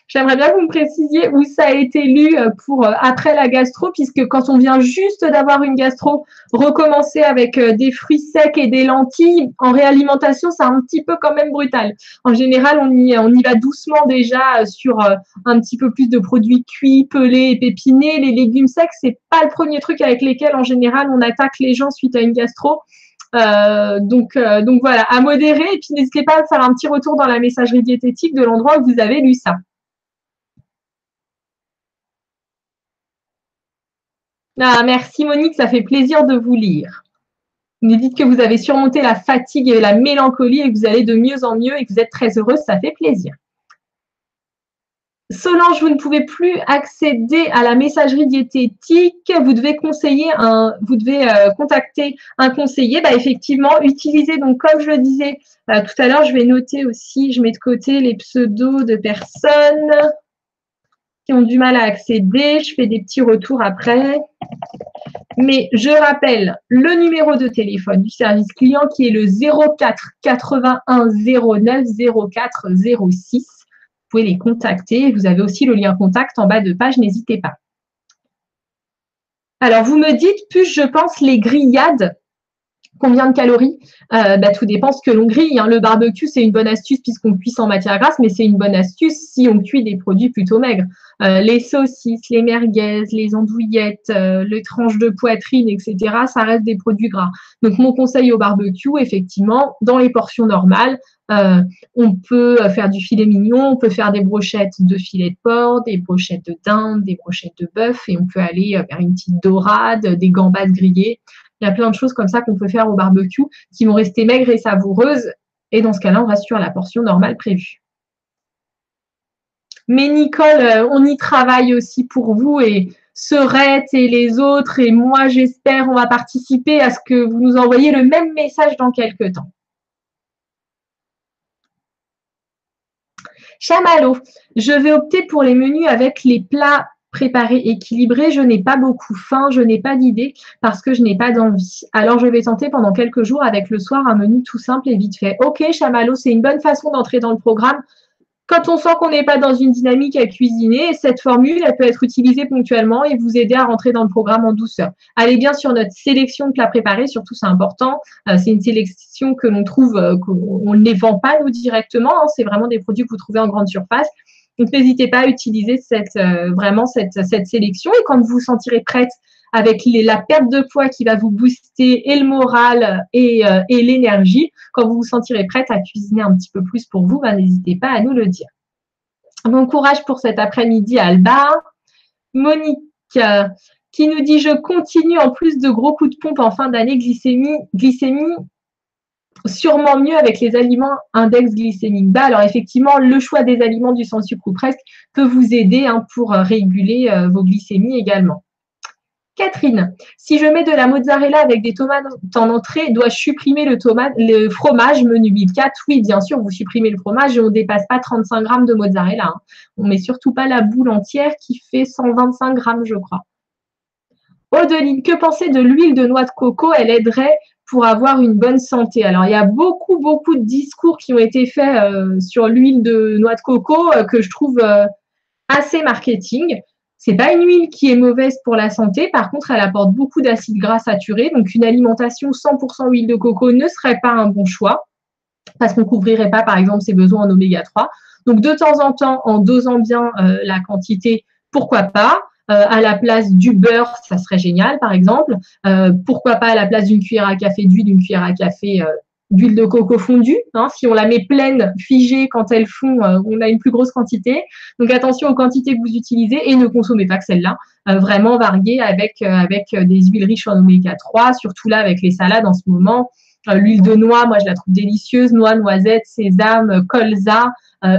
j'aimerais bien que vous me précisiez où ça a été lu pour après la gastro, puisque quand on vient juste d'avoir une gastro, recommencer avec des fruits secs et des lentilles, en réalimentation, c'est un petit peu quand même brutal. En général, on y va doucement déjà sur un petit peu plus de produits cuits, pelés et pépinés. Les légumes secs, c'est pas le premier truc avec lesquels, en général, on attaque les gens suite à une gastro. Donc voilà, à modérer. Et puis, n'hésitez pas à faire un petit retour dans la messagerie diététique de l'endroit où vous avez lu ça. Ah, merci Monique, ça fait plaisir de vous lire. Vous nous dites que vous avez surmonté la fatigue et la mélancolie et que vous allez de mieux en mieux et que vous êtes très heureuse, ça fait plaisir. Solange, vous ne pouvez plus accéder à la messagerie diététique, vous devez contacter un conseiller. Bah, effectivement, utilisez, donc comme je le disais tout à l'heure, je vais noter aussi, je mets de côté les pseudos de personnes qui ont du mal à accéder, je fais des petits retours après. Mais je rappelle le numéro de téléphone du service client qui est le 04 81 09 04 06. Vous pouvez les contacter. Vous avez aussi le lien contact en bas de page, n'hésitez pas. Alors, vous me dites, je pense, les grillades. Combien de calories? Tout dépend ce que l'on grille. Hein. Le barbecue, c'est une bonne astuce puisqu'on cuit sans matière grasse, mais c'est une bonne astuce si on cuit des produits plutôt maigres. Les saucisses, les merguez, les andouillettes, les tranches de poitrine, etc., ça reste des produits gras. Donc, mon conseil au barbecue, effectivement, dans les portions normales, on peut faire du filet mignon, on peut faire des brochettes de filet de porc, des brochettes de dinde, des brochettes de bœuf, et on peut aller vers une petite dorade, des gambas grillées. Il y a plein de choses comme ça qu'on peut faire au barbecue qui vont rester maigres et savoureuses. Et dans ce cas-là, on reste sur la portion normale prévue. Mais Nicole, on y travaille aussi pour vous et Serette et les autres. Et moi, j'espère, on va participer à ce que vous nous envoyez le même message dans quelques temps. Chamalo, je vais opter pour les menus avec les plats préparé, équilibré, je n'ai pas beaucoup faim, je n'ai pas d'idée parce que je n'ai pas d'envie. Alors, je vais tenter pendant quelques jours avec le soir un menu tout simple et vite fait. Ok, Chamalo, c'est une bonne façon d'entrer dans le programme. Quand on sent qu'on n'est pas dans une dynamique à cuisiner, cette formule, elle peut être utilisée ponctuellement et vous aider à rentrer dans le programme en douceur. Allez bien sur notre sélection de plats préparés, surtout c'est important. C'est une sélection que l'on trouve, qu'on ne les vend pas nous directement. Hein, c'est vraiment des produits que vous trouvez en grande surface. Donc, n'hésitez pas à utiliser cette sélection. Et quand vous vous sentirez prête avec la perte de poids qui va vous booster et le moral et l'énergie, quand vous vous sentirez prête à cuisiner un petit peu plus pour vous, n'hésitez pas à nous le dire. Bon courage pour cet après-midi, Alba. Monique qui nous dit « Je continue en plus de gros coups de pompe en fin d'année, glycémie sûrement mieux avec les aliments index glycémique bas. » Alors effectivement, le choix des aliments du sans sucre ou presque peut vous aider pour réguler vos glycémies également. Catherine, si je mets de la mozzarella avec des tomates en entrée, dois-je supprimer le fromage menu 1004? Oui, bien sûr, vous supprimez le fromage et on ne dépasse pas 35 grammes de mozzarella. On ne met surtout pas la boule entière qui fait 125 grammes, je crois. Odeline, que penser de l'huile de noix de coco? Elle aiderait pour avoir une bonne santé. Alors, il y a beaucoup, beaucoup de discours qui ont été faits sur l'huile de noix de coco que je trouve assez marketing. Ce n'est pas une huile qui est mauvaise pour la santé. Par contre, elle apporte beaucoup d'acides gras saturés. Donc, une alimentation 100% huile de coco ne serait pas un bon choix parce qu'on ne couvrirait pas, par exemple, ses besoins en oméga 3. Donc, de temps en temps, en dosant bien la quantité, pourquoi pas. À la place du beurre, ça serait génial, par exemple. Pourquoi pas à la place d'une cuillère à café d'huile, une cuillère à café d'huile de coco fondue. Si on la met pleine, figée, quand elle fond, on a une plus grosse quantité. Donc, attention aux quantités que vous utilisez et ne consommez pas que celle-là. Vraiment varier avec des huiles riches en oméga 3, surtout là avec les salades en ce moment. L'huile de noix, moi, je la trouve délicieuse. Noix, noisette, sésame, colza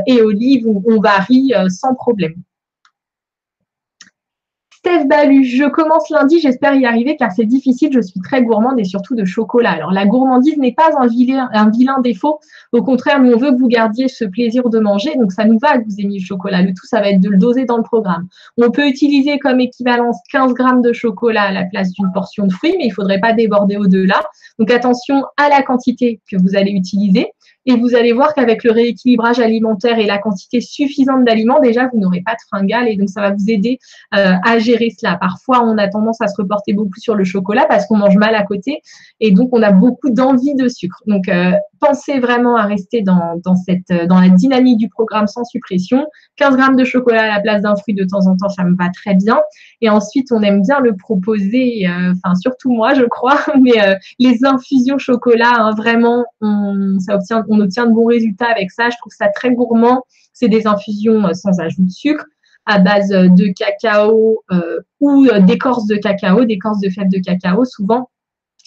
et olive, on varie sans problème. Steph Balu, je commence lundi, j'espère y arriver car c'est difficile, je suis très gourmande et surtout de chocolat. Alors, la gourmandise n'est pas un vilain défaut. Au contraire, nous, on veut que vous gardiez ce plaisir de manger. Donc, ça nous va que vous ayez mis le chocolat. Le tout, ça va être de le doser dans le programme. On peut utiliser comme équivalence 15 grammes de chocolat à la place d'une portion de fruits, mais il ne faudrait pas déborder au-delà. Donc, attention à la quantité que vous allez utiliser. Et vous allez voir qu'avec le rééquilibrage alimentaire et la quantité suffisante d'aliments, déjà, vous n'aurez pas de fringales et donc ça va vous aider à gérer cela. Parfois, on a tendance à se reporter beaucoup sur le chocolat parce qu'on mange mal à côté et donc on a beaucoup d'envie de sucre. Donc, pensez vraiment à rester dans la dynamique du programme sans suppression. 15 grammes de chocolat à la place d'un fruit de temps en temps, ça me va très bien. Et ensuite, on aime bien le proposer, enfin, surtout moi, je crois, mais les infusions chocolat, vraiment, on obtient de bons résultats avec ça. Je trouve ça très gourmand. C'est des infusions sans ajout de sucre à base de cacao ou d'écorce de cacao, d'écorce de fèves de cacao souvent.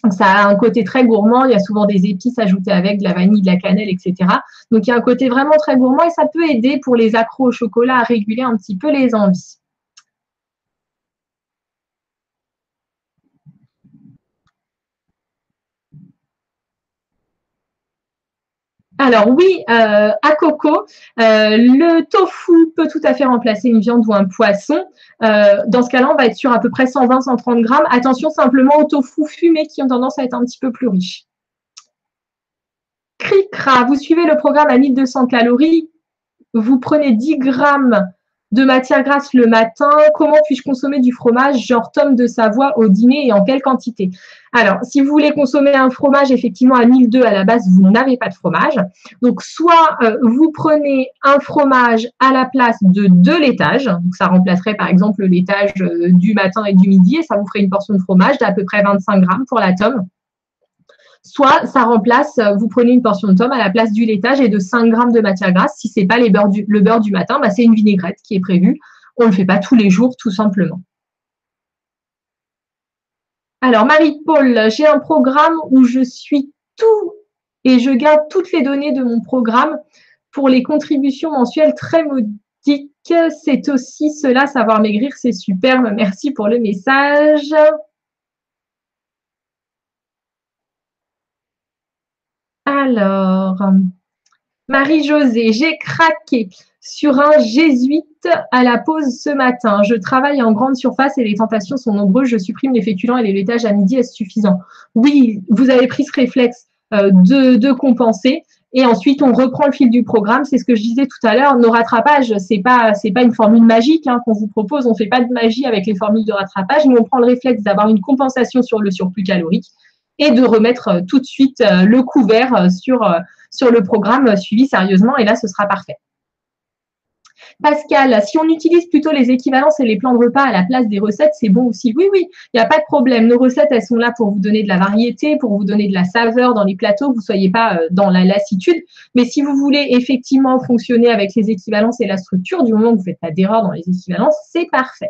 Donc, ça a un côté très gourmand. Il y a souvent des épices ajoutées avec, de la vanille, de la cannelle, etc. Donc, il y a un côté vraiment très gourmand et ça peut aider pour les accros au chocolat à réguler un petit peu les envies. Alors oui, à coco, le tofu peut tout à fait remplacer une viande ou un poisson. Dans ce cas-là, on va être sur à peu près 120-130 grammes. Attention simplement aux tofu fumés qui ont tendance à être un petit peu plus riches. Cricra, vous suivez le programme à 1200 calories. Vous prenez 10 grammes de matière grasse le matin. Comment puis-je consommer du fromage, genre tome de Savoie au dîner et en quelle quantité? Alors, si vous voulez consommer un fromage, effectivement, à 1200 à la base, vous n'avez pas de fromage. Donc, soit vous prenez un fromage à la place de 2 laitages. Donc, ça remplacerait, par exemple, le laitage du matin et du midi et ça vous ferait une portion de fromage d'à peu près 25 grammes pour la tome. Soit ça remplace, vous prenez une portion de tome à la place du laitage et de 5 grammes de matière grasse. Si ce n'est pas le beurre du matin, c'est une vinaigrette qui est prévue. On ne le fait pas tous les jours, tout simplement. Alors, Marie-Paul, j'ai un programme où je suis tout et je garde toutes les données de mon programme pour les contributions mensuelles très modiques. C'est aussi cela, savoir maigrir, c'est superbe. Merci pour le message. Alors, Marie-Josée, j'ai craqué sur un jésuite à la pause ce matin. Je travaille en grande surface et les tentations sont nombreuses. Je supprime les féculents et les laitages à midi. Est-ce suffisant? Oui, vous avez pris ce réflexe de compenser. Et ensuite, on reprend le fil du programme. C'est ce que je disais tout à l'heure. Nos rattrapages, c'est pas une formule magique qu'on vous propose. On ne fait pas de magie avec les formules de rattrapage. Nous, on prend le réflexe d'avoir une compensation sur le surplus calorique et de remettre tout de suite le couvert sur le programme suivi sérieusement. Et là, ce sera parfait. Pascal, si on utilise plutôt les équivalences et les plans de repas à la place des recettes, c'est bon aussi. Oui, oui, il n'y a pas de problème. Nos recettes, elles sont là pour vous donner de la variété, pour vous donner de la saveur dans les plateaux, que vous ne soyez pas dans la lassitude. Mais si vous voulez effectivement fonctionner avec les équivalences et la structure, du moment que vous ne faites pas d'erreur dans les équivalences, c'est parfait.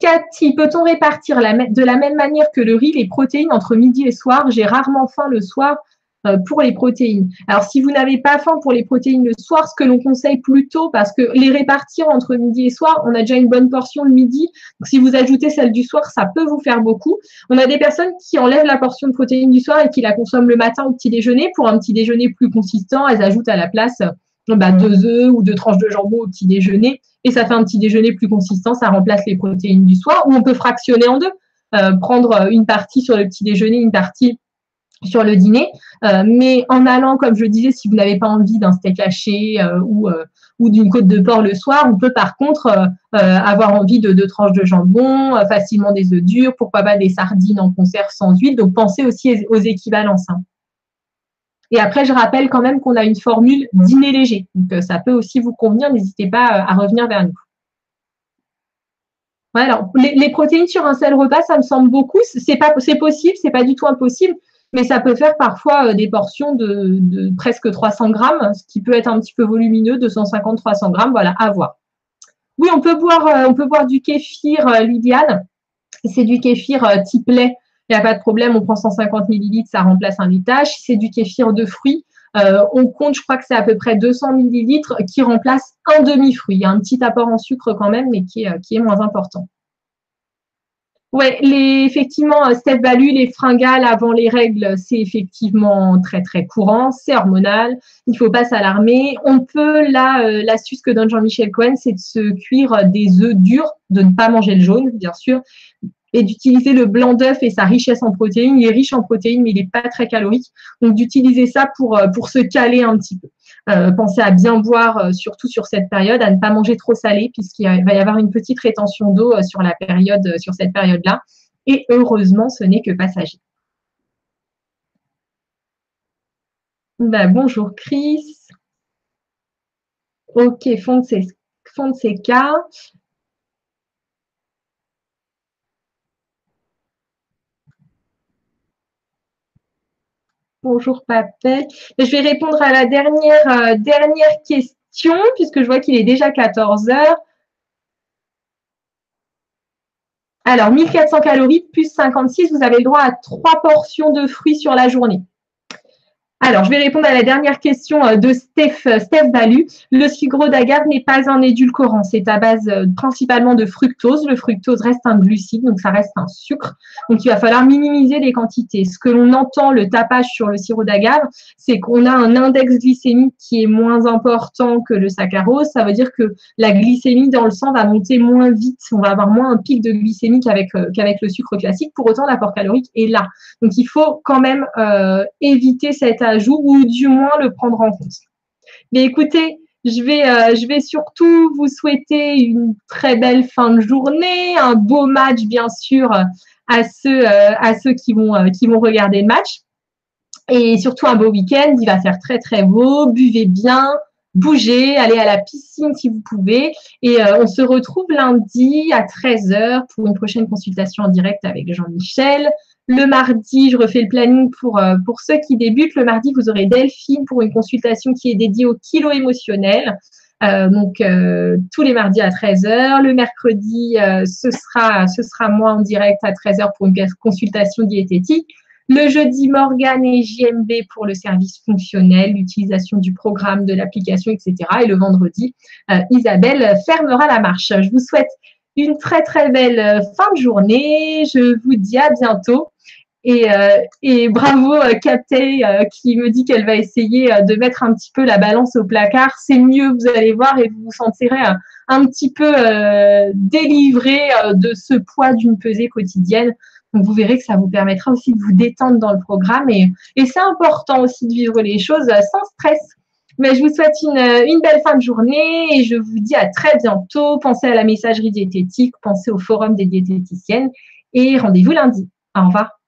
Cathy, peut-on répartir de la même manière que le riz les protéines entre midi et soir? J'ai rarement faim le soir pour les protéines. Alors, si vous n'avez pas faim pour les protéines le soir, ce que l'on conseille plutôt, parce que les répartir entre midi et soir, on a déjà une bonne portion le midi. Donc, si vous ajoutez celle du soir, ça peut vous faire beaucoup. On a des personnes qui enlèvent la portion de protéines du soir et qui la consomment le matin au petit déjeuner. Pour un petit déjeuner plus consistant, elles ajoutent à la place 2 œufs ou 2 tranches de jambon au petit déjeuner. Et ça fait un petit déjeuner plus consistant, ça remplace les protéines du soir. Ou on peut fractionner en deux, prendre une partie sur le petit déjeuner, une partie sur le dîner. Mais en allant, comme je disais, si vous n'avez pas envie d'un steak haché ou d'une côte de porc le soir, on peut par contre avoir envie de 2 tranches de jambon, facilement des œufs durs, pourquoi pas des sardines en conserve sans huile. Donc, pensez aussi aux équivalences. Et après, je rappelle quand même qu'on a une formule dîner léger. Donc, ça peut aussi vous convenir. N'hésitez pas à revenir vers nous. Ouais, alors, les protéines sur un seul repas, ça me semble beaucoup. C'est possible, ce n'est pas du tout impossible. Mais ça peut faire parfois des portions de presque 300 grammes, ce qui peut être un petit peu volumineux, 250-300 grammes, voilà, à voir. Oui, on peut boire du kéfir, Liliane. C'est du kéfir type lait. Il n'y a pas de problème, on prend 150 ml, ça remplace 1 litre. Si c'est du kéfir de fruits, on compte, je crois que c'est à peu près 200 ml qui remplace 1 demi-fruit. Il y a un petit apport en sucre quand même, mais qui est moins important. Oui, effectivement, Steph Balu, les fringales avant les règles, c'est effectivement très, très courant. C'est hormonal, il ne faut pas s'alarmer. On peut, là, l'astuce que donne Jean-Michel Cohen, c'est de se cuire des œufs durs, de ne pas manger le jaune, bien sûr, et d'utiliser le blanc d'œuf et sa richesse en protéines. Il est riche en protéines, mais il n'est pas très calorique. Donc, d'utiliser ça pour se caler un petit peu. Pensez à bien boire, surtout sur cette période, à ne pas manger trop salé, puisqu'il va y avoir une petite rétention d'eau sur cette période-là. Et heureusement, ce n'est que passager. Ben, bonjour, Chris. OK, Fonseca. Bonjour Papet. Je vais répondre à la dernière question puisque je vois qu'il est déjà 14 h. Alors, 1400 calories plus 56, vous avez le droit à 3 portions de fruits sur la journée. Alors, je vais répondre à la dernière question de Steph Balu. Le sucre d'agave n'est pas un édulcorant. C'est à base principalement de fructose. Le fructose reste un glucide, donc ça reste un sucre. Donc, il va falloir minimiser les quantités. Ce que l'on entend, le tapage sur le sirop d'agave, c'est qu'on a un index glycémique qui est moins important que le saccharose. Ça veut dire que la glycémie dans le sang va monter moins vite. On va avoir moins un pic de glycémie qu'avec le sucre classique. Pour autant, l'apport calorique est là. Donc, il faut quand même éviter cette ajout ou du moins le prendre en compte. Mais écoutez, je vais surtout vous souhaiter une très belle fin de journée, un beau match bien sûr à ceux qui vont regarder le match et surtout un beau week-end. Il va faire très très beau, buvez bien, bougez, allez à la piscine si vous pouvez et on se retrouve lundi à 13 h pour une prochaine consultation en direct avec Jean-Michel. Le mardi, je refais le planning pour ceux qui débutent. Le mardi, vous aurez Delphine pour une consultation qui est dédiée au kilo émotionnel. Donc, tous les mardis à 13 h. Le mercredi, ce sera moi en direct à 13 h pour une consultation diététique. Le jeudi, Morgane et JMB pour le service fonctionnel, l'utilisation du programme, de l'application, etc. Et le vendredi, Isabelle fermera la marche. Je vous souhaite une très, très belle fin de journée. Je vous dis à bientôt. Et bravo Cathy qui me dit qu'elle va essayer de mettre un petit peu la balance au placard. C'est mieux, vous allez voir, et vous vous sentirez un petit peu délivré de ce poids d'une pesée quotidienne. Donc, vous verrez que ça vous permettra aussi de vous détendre dans le programme. Et c'est important aussi de vivre les choses sans stress. Mais je vous souhaite une belle fin de journée et je vous dis à très bientôt. Pensez à la messagerie diététique, pensez au forum des diététiciennes et rendez-vous lundi. Au revoir.